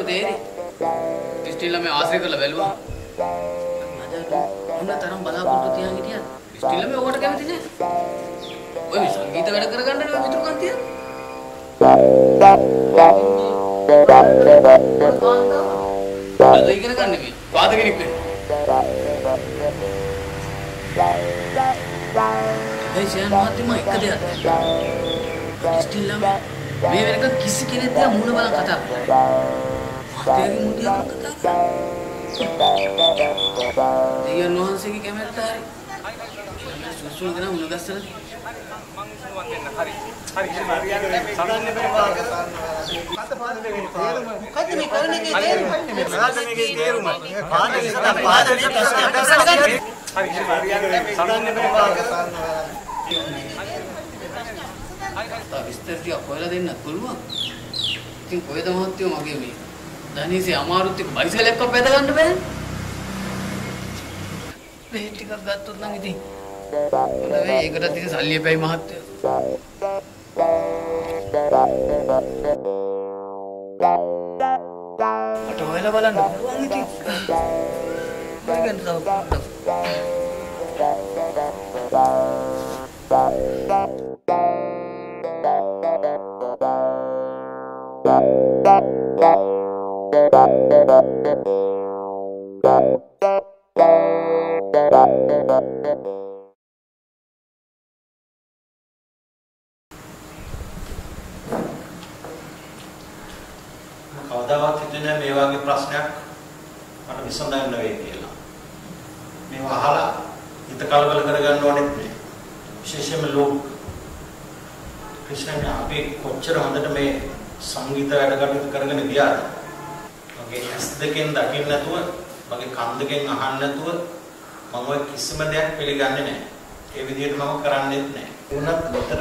मुझे रे स्टील में आश्रय कर लवेलवा मजा हमने तरम बला बोल तो दिया ही दिया स्टील में ओवर कैम दिने ओए संगीत वेड कर गंडे में मित्र करती है तो ये कर करने की बात के निकले ऐसे यार मुहात में एक दिया स्टील में मैं मेरे का किसी के लिए तेरा मुंह वाला कथा बोला तेरा की मुंह दिया कथा तेरा नॉन से की कैमरा तारे सुसुल देना मुंह का सर सामने पे बात कत में करने के देर सामने के देर में बाद में सामने पे बात विस्तर दिया कोयला देना कुलवा तीन कोयला महत्त्व मांगे में धनी से हमारू तीन पैसे लेकर पैदा करने पे बेटी का गात तो ना किधी मतलब ये एक रात तीन साल लिए पैसे महत्त्व अटोवेला वाला ना वांगी थी बेगन साहब කවදාවත් හිතුනේ මේ වගේ ප්‍රශ්නයක් මට විසඳන්න වෙයි කියලා. මේව අහලා හිත කලබල කරගන්න ඕනෙත් නෑ. විශේෂයෙන්ම ලෝක ක්‍රිෂ්ණගේ අපේ කොච්චර හොඳට මේ සංගීත වැඩ කටයුතු කරගෙන ගියාද මගේ ඇස් දෙකෙන් දකින්න නැතුව මගේ කන් දෙකෙන් අහන්න නැතුව මම ඔය කිසිම දෙයක් පිළිගන්නේ නැහැ. ඒ විදිහට මම කරන්නේත් නැහැ. වුණත් විතර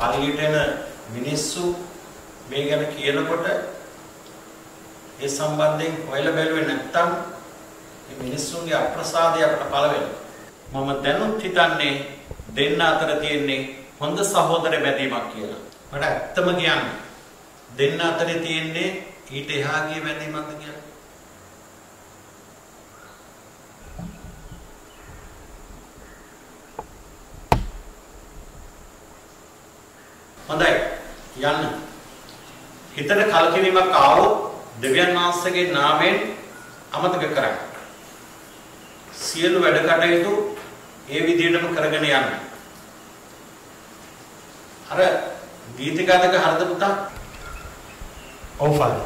පරිලීට එන මිනිස්සු මේ ගැන කියනකොට ඒ සම්බන්ධයෙන් හොයලා බැලුවේ නැත්තම් මේ මිනිස්සුන්ගේ අප්‍රසාදය අපට පළවෙනවා. මම දැනුත් හිතන්නේ දෙන්න අතර තියෙන්නේ හොඳ සහෝදර බැඳීමක් කියලා. මට ඇත්තම කියන්නේ දෙන්න අතරේ තියෙන්නේ ඊට එහා ගිය බැඳීමක්ද කියන්නේ. හොඳයි යන්න. හිතට කලකිරීමක් ආවොත් දෙවියන් වහන්සේගේ නාමයෙන් අමතක කරන්න. සියලු වැඩ කටයුතු ඒ විදිහටම කරගෙන යන්න. අර ගීත ගායක හර්ද පුතා ඕෆාලි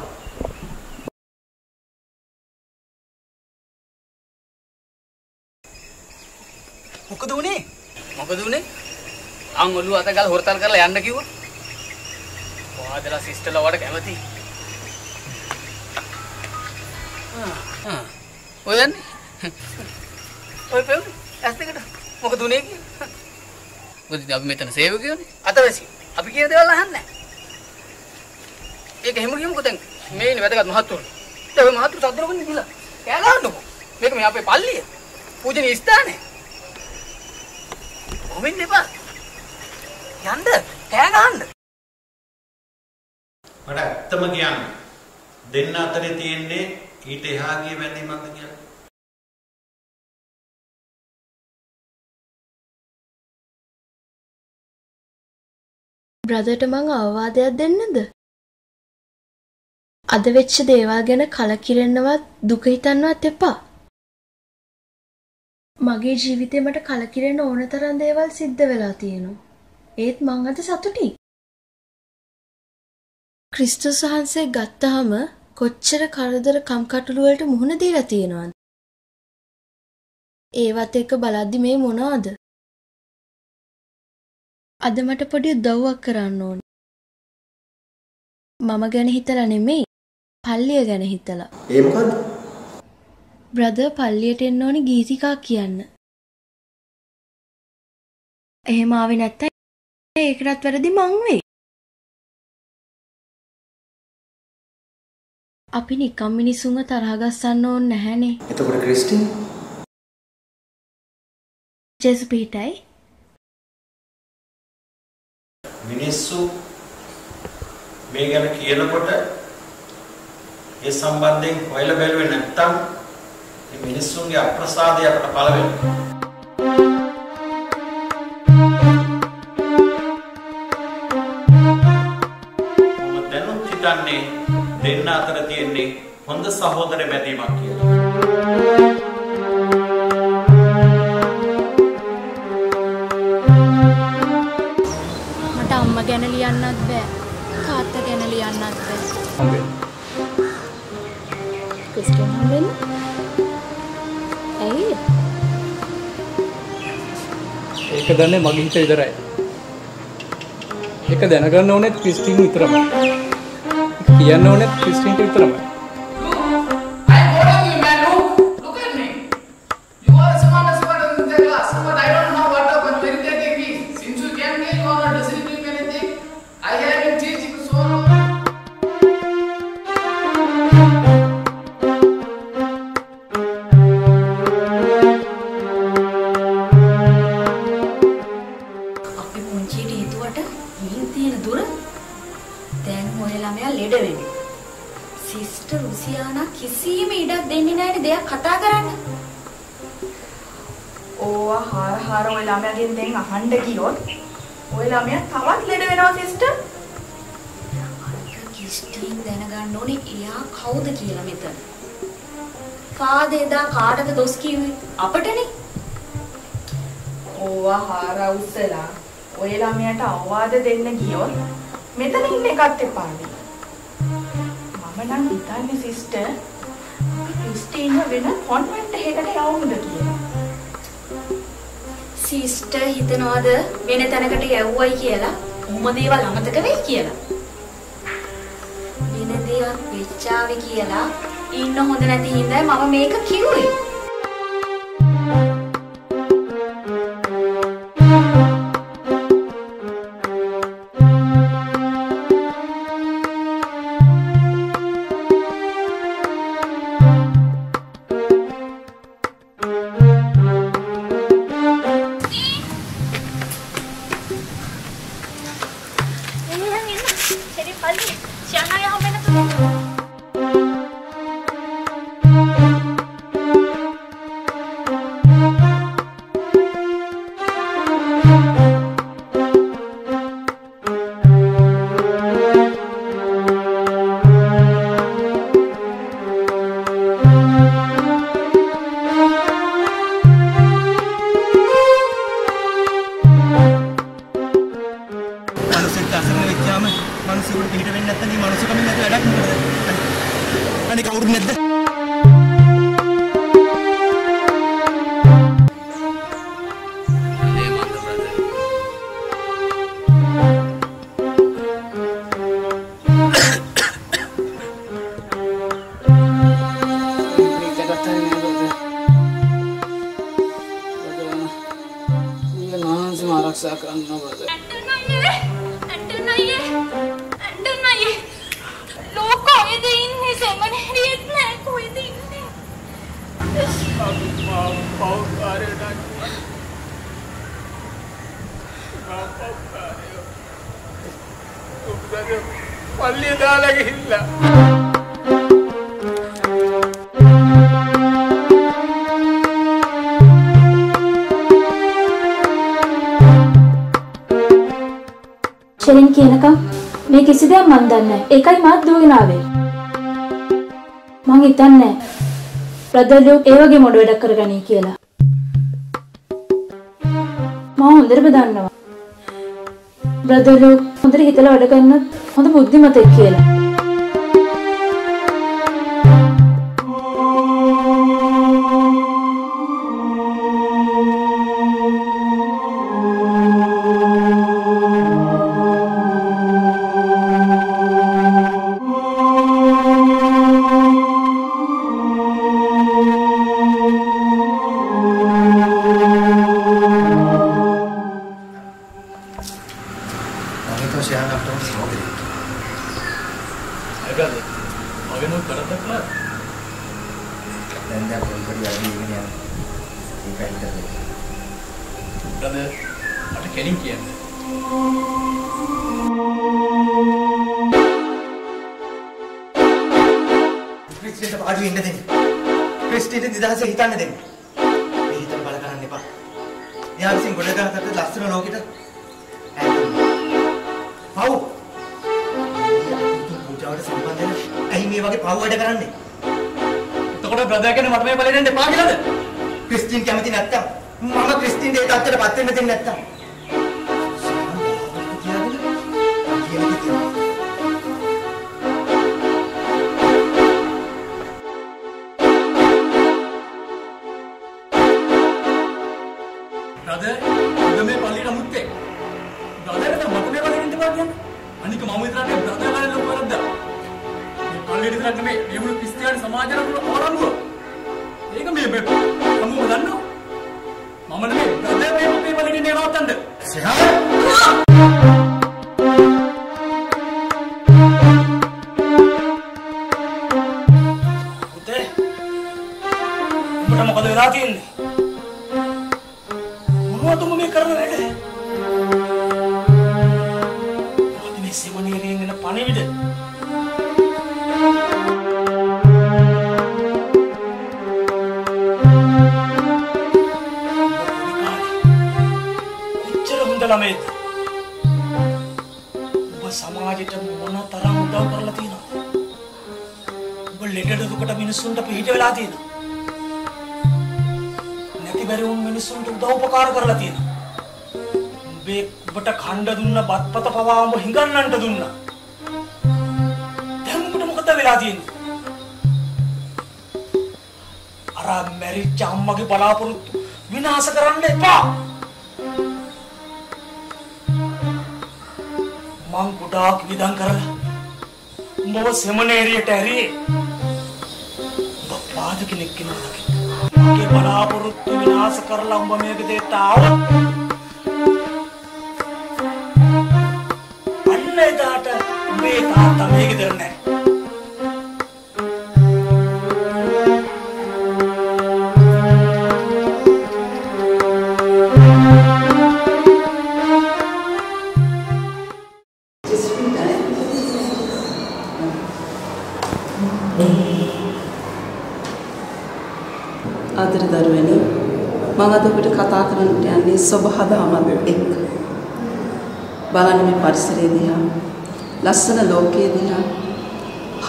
මොකද උනේ අන් ඔළුව අත ගාලා හොරතල් කරලා යන්න කිව්වා. වාදලා සිස්ටර්ලා වඩ කැමති. ඔයන්නේ ඔය පෙව් ඇස් දෙකට මොකද උනේ කියලා. මොකද අපි මෙතන සේවකයෝනේ. අතවැසි අපි කියන දේවල් අහන්නේ නැහැ. ඒක හැමෝගෙම කොතෙන් මේ ඉන්නේ වැඩගත් මහත්තුන්. දැන් ඔය මහත්තු සද්දරගන්නේ කියලා. කෑ ගන්නකො. මේක මේ අපේ පල්ලිය. පූජනීය ස්ථානේ. කොහෙන්ද බා? යන්න කෑ ගන්න. මට ඇත්තම කියන්නේ දෙන්න අතරේ තියෙන්නේ ඊට එහා ගිය බැඳීමක්ද කියන්නේ. බ්‍රදර්ට මං අවවාදයක් දෙන්නද? අද වෙච්ච දේවල් ගැන කලකිරෙන්නවත් දුක හිතන්නවත් එපා. මගේ ජීවිතේ මට කලකිරෙන්න ඕන තරම් දේවල් සිද්ධ වෙලා තියෙනවා. ඒත් මං අද සතුටුයි. ක්‍රිස්තුස් වහන්සේ ගත්තාම කොච්චර කරදර කම්කටොළු වලට මුහුණ දීලා තියෙනවද? ඒවත් එක බලද්දි මේ මොනවාද? අද මට පොඩි උදව්වක් කරන්න ඕනේ. මම ගැන හිතලා නෙමෙයි, පල්ලිය ගැන හිතලා. ඒ මොකද? බ්‍රදර් පල්ලියට එන්න ඕනි ගීතිකා කියන්න. එහෙම ආවේ නැත්තම් ඒකටත් වැරදි මං වෙයි. අපි නිකම් මිනිසුන්ව තරහ ගස්සන්න ඕනේ නැහැනේ. එතකොට ක්‍රිස්ටින්? ජෙස් පිටයි. මිනිස්සු මේ ගැන කියනකොට ඒ සම්බන්ධයෙන් හොයලා බැලුවේ නැත්තම් මේ මිනිස්සුන්ගේ අප්‍රසාදය අපට පළ වෙනවා. මම දැනුත් හිතන්නේ දෙන්න අතර තියෙන්නේ හොඳ සහෝදර බැඳීමක් කියලා. ගැන ලියන්නත් බෑ, කාත්ත ගැන ලියන්නත් බෑ. ක්‍රිස්ටියන් හම්බෙන්න ඇයි? ඒක දන්නේ මගේ හිත විතරයි. ඒක දැනගන්න ඕනේ ක්‍රිස්ටියන් විතරමයි. කියන්න ඕනේ ක්‍රිස්ටියන් විතරමයි. සිස්ටර් හිතනවාද වෙන තැනකට යවුවයි කියලා මොම දේවල් අමතක වෙයි කියලා. වෙන දේවල් වෙච්චාවේ කියලා ඉන්න හොඳ නැති හින්දා මම මේක කිව්වේ. කියනක මේ කිසි දෙයක් මන් දන්නේ නැහැ. ඒකයි මාත් දුවගෙන ආවේ. මං හිතන්නේ බ්‍රදර් ලුක් ඒ වගේ මොඩ වැඩක් කරගනී කියලා. මම හොඳටම දන්නවා. බ්‍රදර් ලුක් හොඳට හිතලා වැඩ කරනොත් හොඳ බුද්ධිමතෙක් කියලා.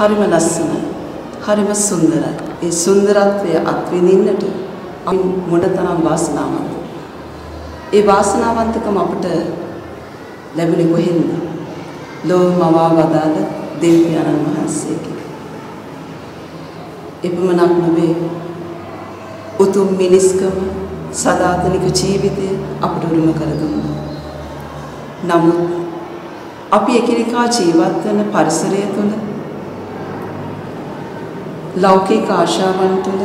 හරිම ලස්සනයි. හරිම සුන්දරයි. ඒ සුන්දරත්වයේ අත්විඳින්නට අපි මොනතරම් වාසනාවන්තද? ඒ වාසනාවන්තකම අපට ලැබුණේ කොහෙන්ද? ලෝමවා වදාළ දෙවියන් වහන්සේගෙන්. එපමණක් නොවේ උතුම් මිනිස්කම සදාතනික ජීවිතය අපට උරුම කරගන්නවා. නමුත් අපි එකිනෙකා ජීවත් වන පරිසරය තුළ लौकिक आशावन तुल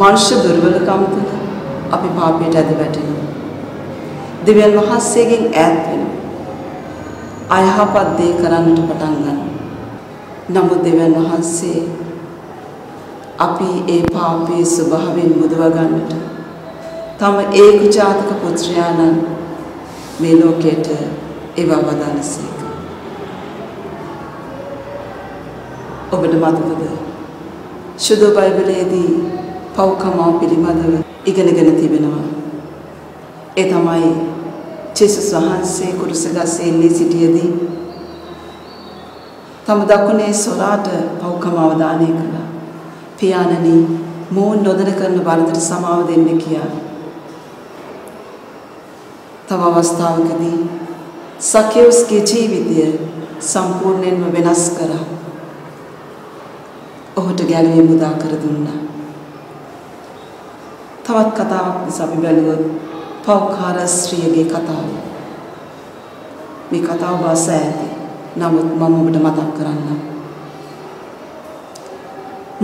मनुष्य दुर्बलकम तुल අපි පාපයට ඇද වැටෙනවා. දෙවියන් වහන්සේගෙන් ඈත් වෙනවා. අයහපත් දේ කරන්නට පටන් ගන්නවා. නමුත් දෙවියන් වහන්සේ අපි ඒ පාපයේ ස්වභාවයෙන් මුදව ගන්නට තම ඒකජාතක පුත්‍රයාණන් මේ ලෝකයට එවවදානසී. ඔබට මතකද සුදු බයිබලයේදී පව්කම පිළිබඳව ඉගෙනගෙන තිබෙනවා. ඒ තමයි Jesus wahanse kurusegase nisitiyedi තම දකුණේ සොරාට පව්කම අවධානය කළා. පියාණනි මෝන් නොදැන කරන බරදට සමාව දෙන්න කියා. තව අවස්ථාවකදී සකේව්ස්ගේ ජීවිතය සම්පූර්ණයෙන්ම වෙනස් කරා. ඔහුට ගැලවීම උදා කර දුන්නා. තවත් කතාවක් නිසා අපි බැලුවොත් පව්කාර ස්ත්‍රියගේ කතාව. මේ කතාව වාසයයි. නමුත් මම ඔබට මතක් කරන්නම්.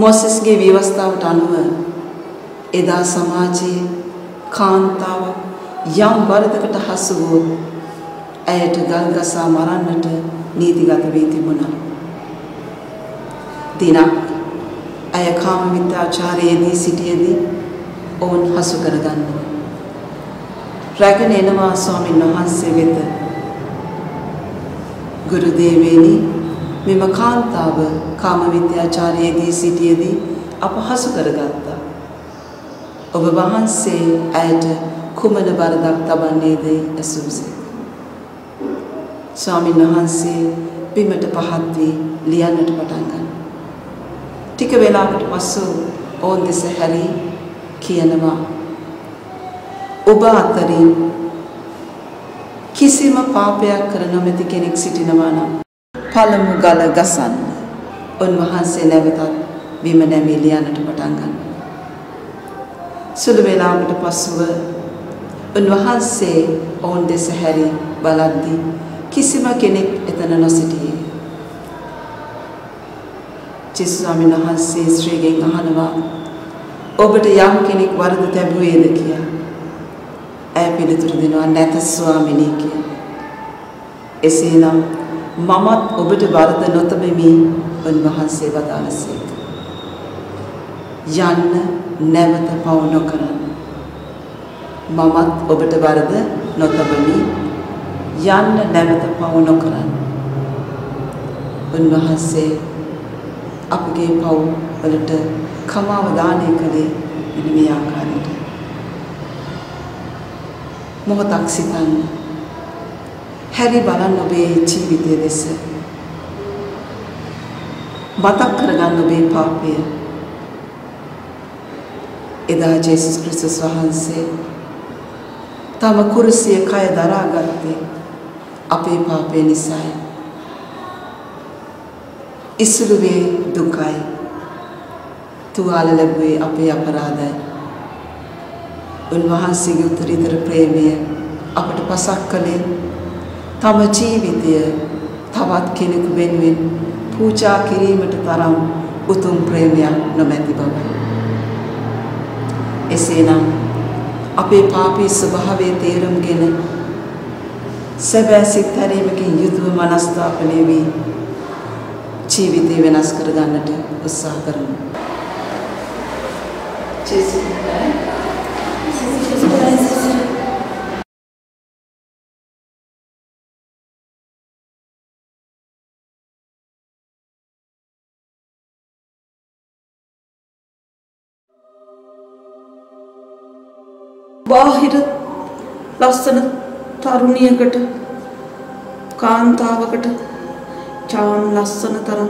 මොසෙස්ගේ විවස්ථාවට අනුව එදා සමාජයේ කාන්තාව යම් වරදකට හසු වුවොත් ඇයට ගල් ගසා මරන්නට නීතිගත වී තිබුණා. දිනක් ඇය කාම මිත්‍යාචාරයේදී සිටියේදී ඔවුන් හසු කරගන්නවා. රැගෙන එනවා ස්වාමීන් වහන්සේ වෙත. ගුරුදේවයනි මෙම කාන්තාව කාම විද්‍යාචාරයේදී සිටියේදී අපහසු කරගත්තා. ඔබ වහන්සේ ඇයට කුමන වරදක් තබන්නේදයි ඇසුසේ. ස්වාමීන් වහන්සේ බිමට පහත් වී ලියන්නට පටන් ගන්නවා. ටික වේලාවකට පසු ඔවුන් දෙස හැරී කියනවා ඔබ අතරින් किसी में पापया करना में तीखे निक्षिति नवाना पालमुगाला गसन उन वहाँ से नवता विमने मिलिया नट पटांगन सुलवेलाम नट पशुवे उन वहाँ से ओन दे सहरी बालादी किसी में किन्हें इतना नसीटी जिस स्वामी नहां से श्री गेंग नहानवा ओबटे याम किन्हें वारद तैबुए देखिया ऐ पिलतुर दिनों नेतस्वामिनी के ऐसे ना मामत उबिट भारत नोतबे में उन वहाँ से बताने से यान नेवत पावनो करन मामत उबिट भारत नोतबे में यान नेवत पावनो करन उन वहाँ से अपने पाव बल्टे खमावदाने करे इनमें आकारे මොහොතක් සිතන්න. හැරි බලන්න ඔබේ ජීවිතයේ දැස. මතක් කරගන්න ඔබේ පාපය. එදා ජේසුස් ක්‍රිස්තුස් වහන්සේ තම කුරුසියේ කය දරාගත්තේ අපේ පාපය නිසායි. ඉසුළුවේ දුකයි. තුවාල ලැබුවේ අපේ අපරාධයි. උන්වහන්සේගේ උත්තරීතර ප්‍රේමය අපට පසක් කළේ තම ජීවිතය තවත් කෙනෙකු වෙනුවෙන් පූජා කිරීමට තරම් උතුම් ප්‍රේමයක් නොමැති බව. එසේනම් අපේ පාපී ස්වභාවයේ තේරුම්ගෙන සබැසිත හැරීමකින් යුතුව මනස්ථාපනය වී ජීවිතය වෙනස් කර ගන්නට උත්සාහ කරමු. ජේසුස් Thank you. बाहिर लसन तारुणिया कट कांताव कट चाम लसन तरम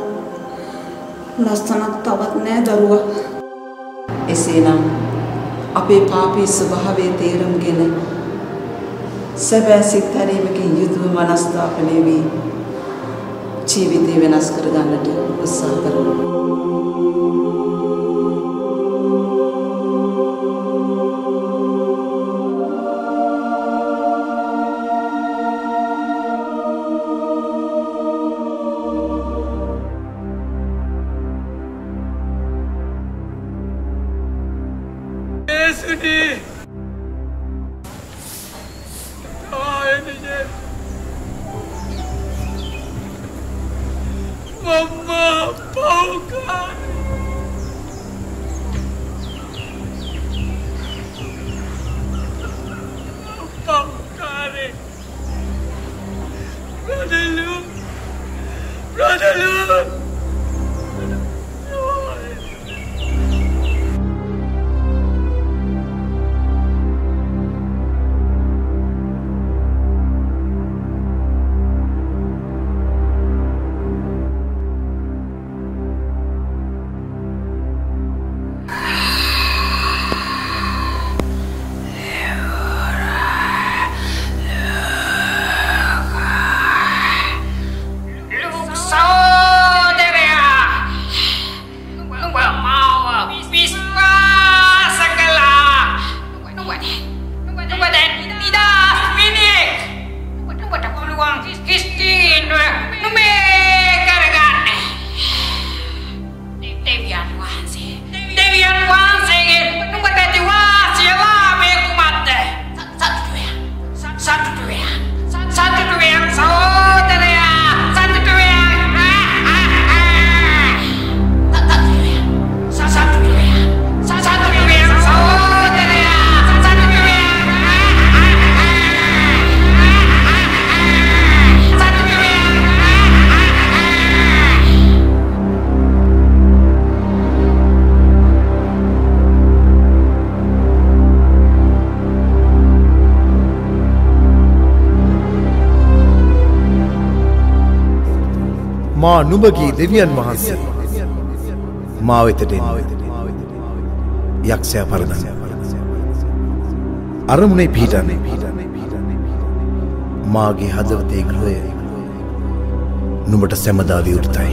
लसन तवत ने दरुआ ऐसे ना අපේ පාපී ස්වභාවයේ තේරුම්ගෙන සබැසිත හැරීමකින් යුතුව මනස්ථාපනය වී ජීවිතය වෙනස් කර ගන්නට උත්සාහ කරමු. මා නුඹගේ දෙවියන් වහන්සේ මා වෙතට එන්න යක්ෂයා පරදන්න අරමුණේ පිහිටන්නේ මාගේ හදවතේ ගෘහය නුඹට සැමදා විවෘතයි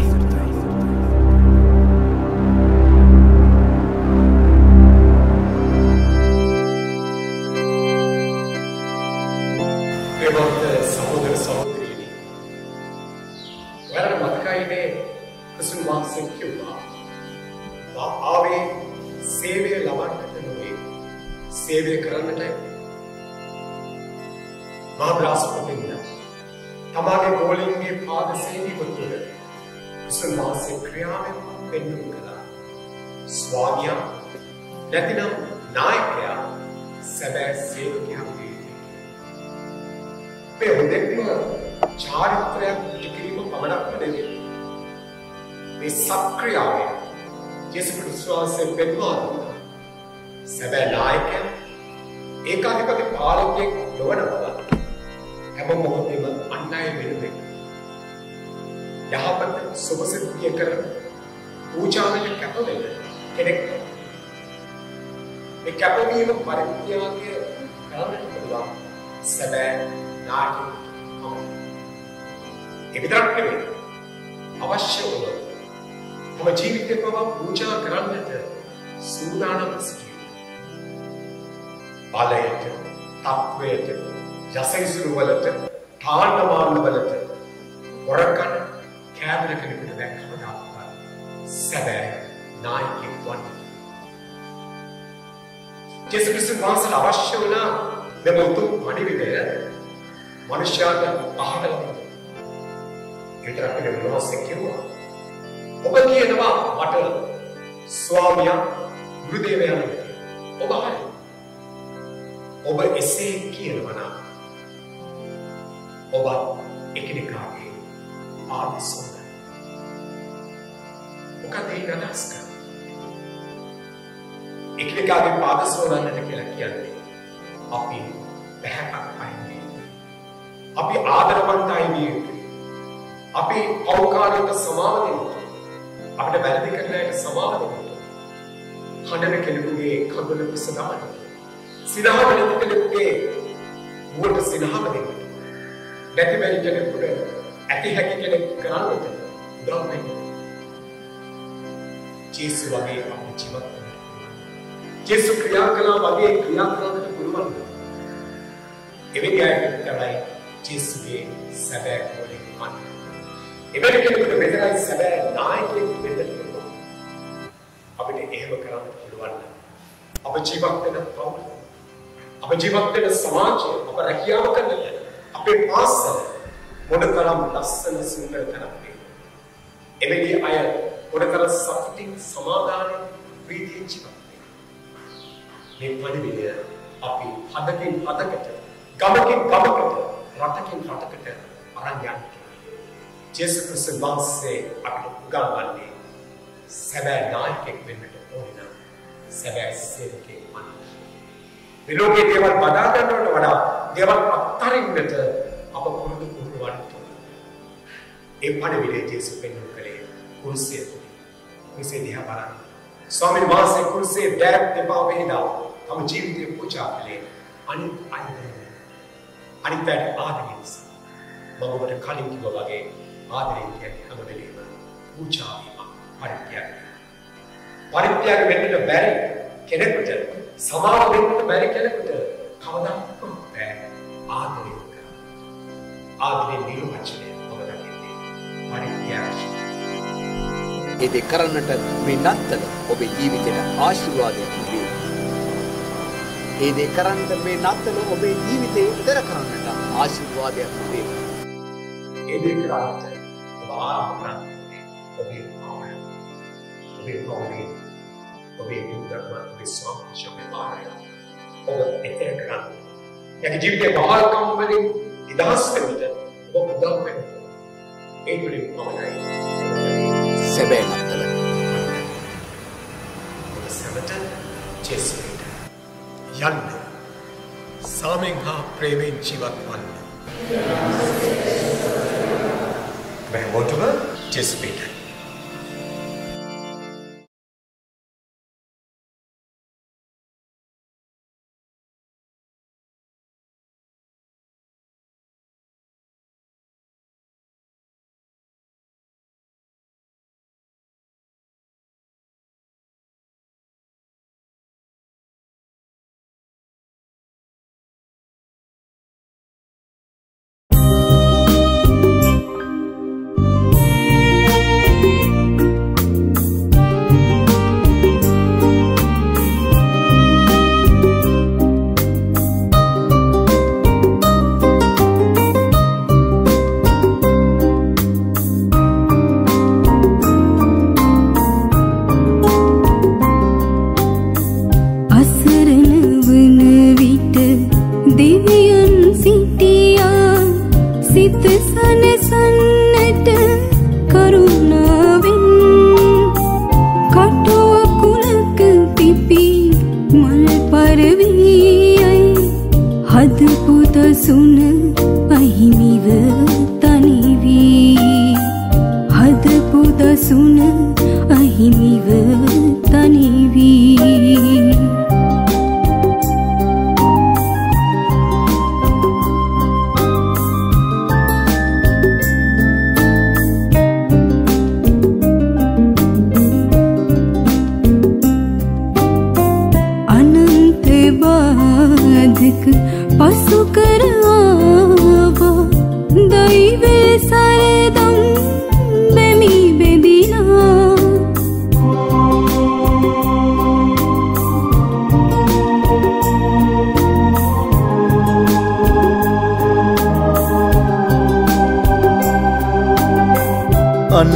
चेस पीठ है।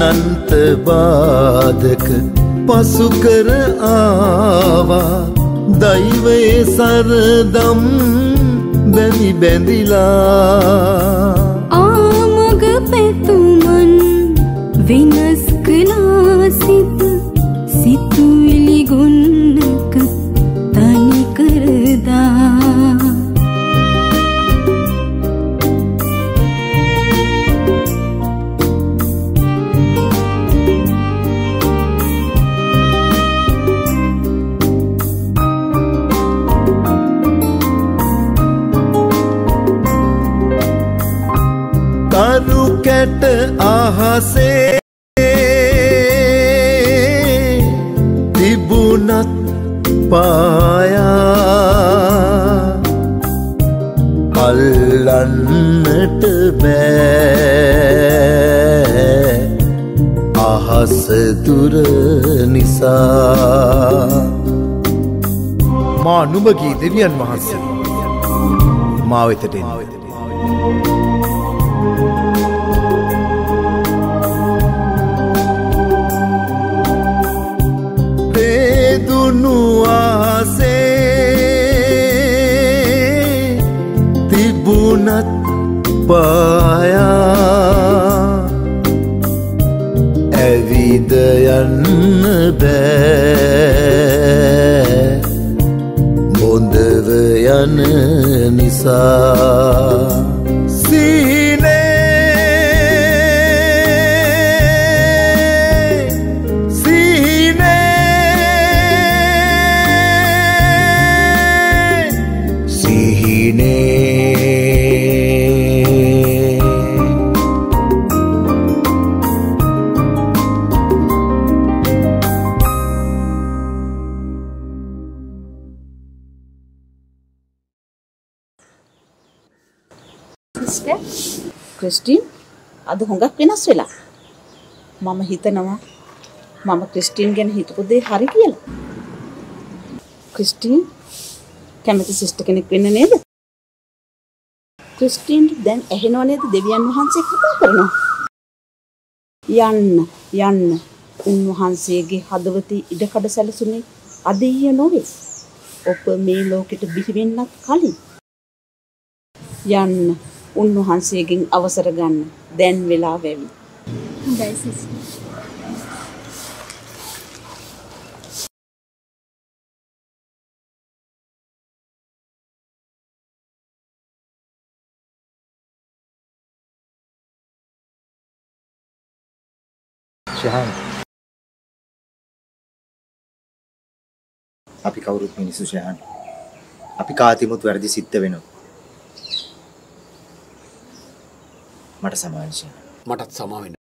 अनंत बाधक पशुकर आवा दैवे सरदम बेनी बेंदिला आमग पे तुमन विनस्कला सित सितुली गुणक तानी करदा कैट आहासे तिबुनत पाया अल्लन्नट में आहास दुर निसा मानुमगी दिव्यन महास्य मावित देन से तिबुनत पाया एविदयन बे मुंदवयन निसा सीने ක්‍රිස්ටින් අද හුඟක් වෙනස් වෙලා මම හිතනවා මම ක්‍රිස්ටින් ගැන හිතපු දේ හරි කියලා ක්‍රිස්ටින් කැමති සිස්ටර් කෙනෙක් වෙන්න නේද ක්‍රිස්ටින් දැන් ඇහෙනව නේද දෙවියන් වහන්සේ කතා කරනවා යන්න යන්න උන්වහන්සේගේ හදවතේ ඉඩකඩ සැලසුනේ අද ඊය නොවේ ඔබ මේ ලෝකෙට බිහි වෙන්නත් කලින් යන්න උන්වහන්සේගෙන් අවසර ගන්න දැන් වෙලා වෙවි. හොඳයි සිස්ටර්. जहां අපි කවුරුත් මිනිස්සු ශාන් අපි කාතිමුත් වැඩි සිත් වෙනවා මට සමාවෙන්න මටත් සමා වෙන්න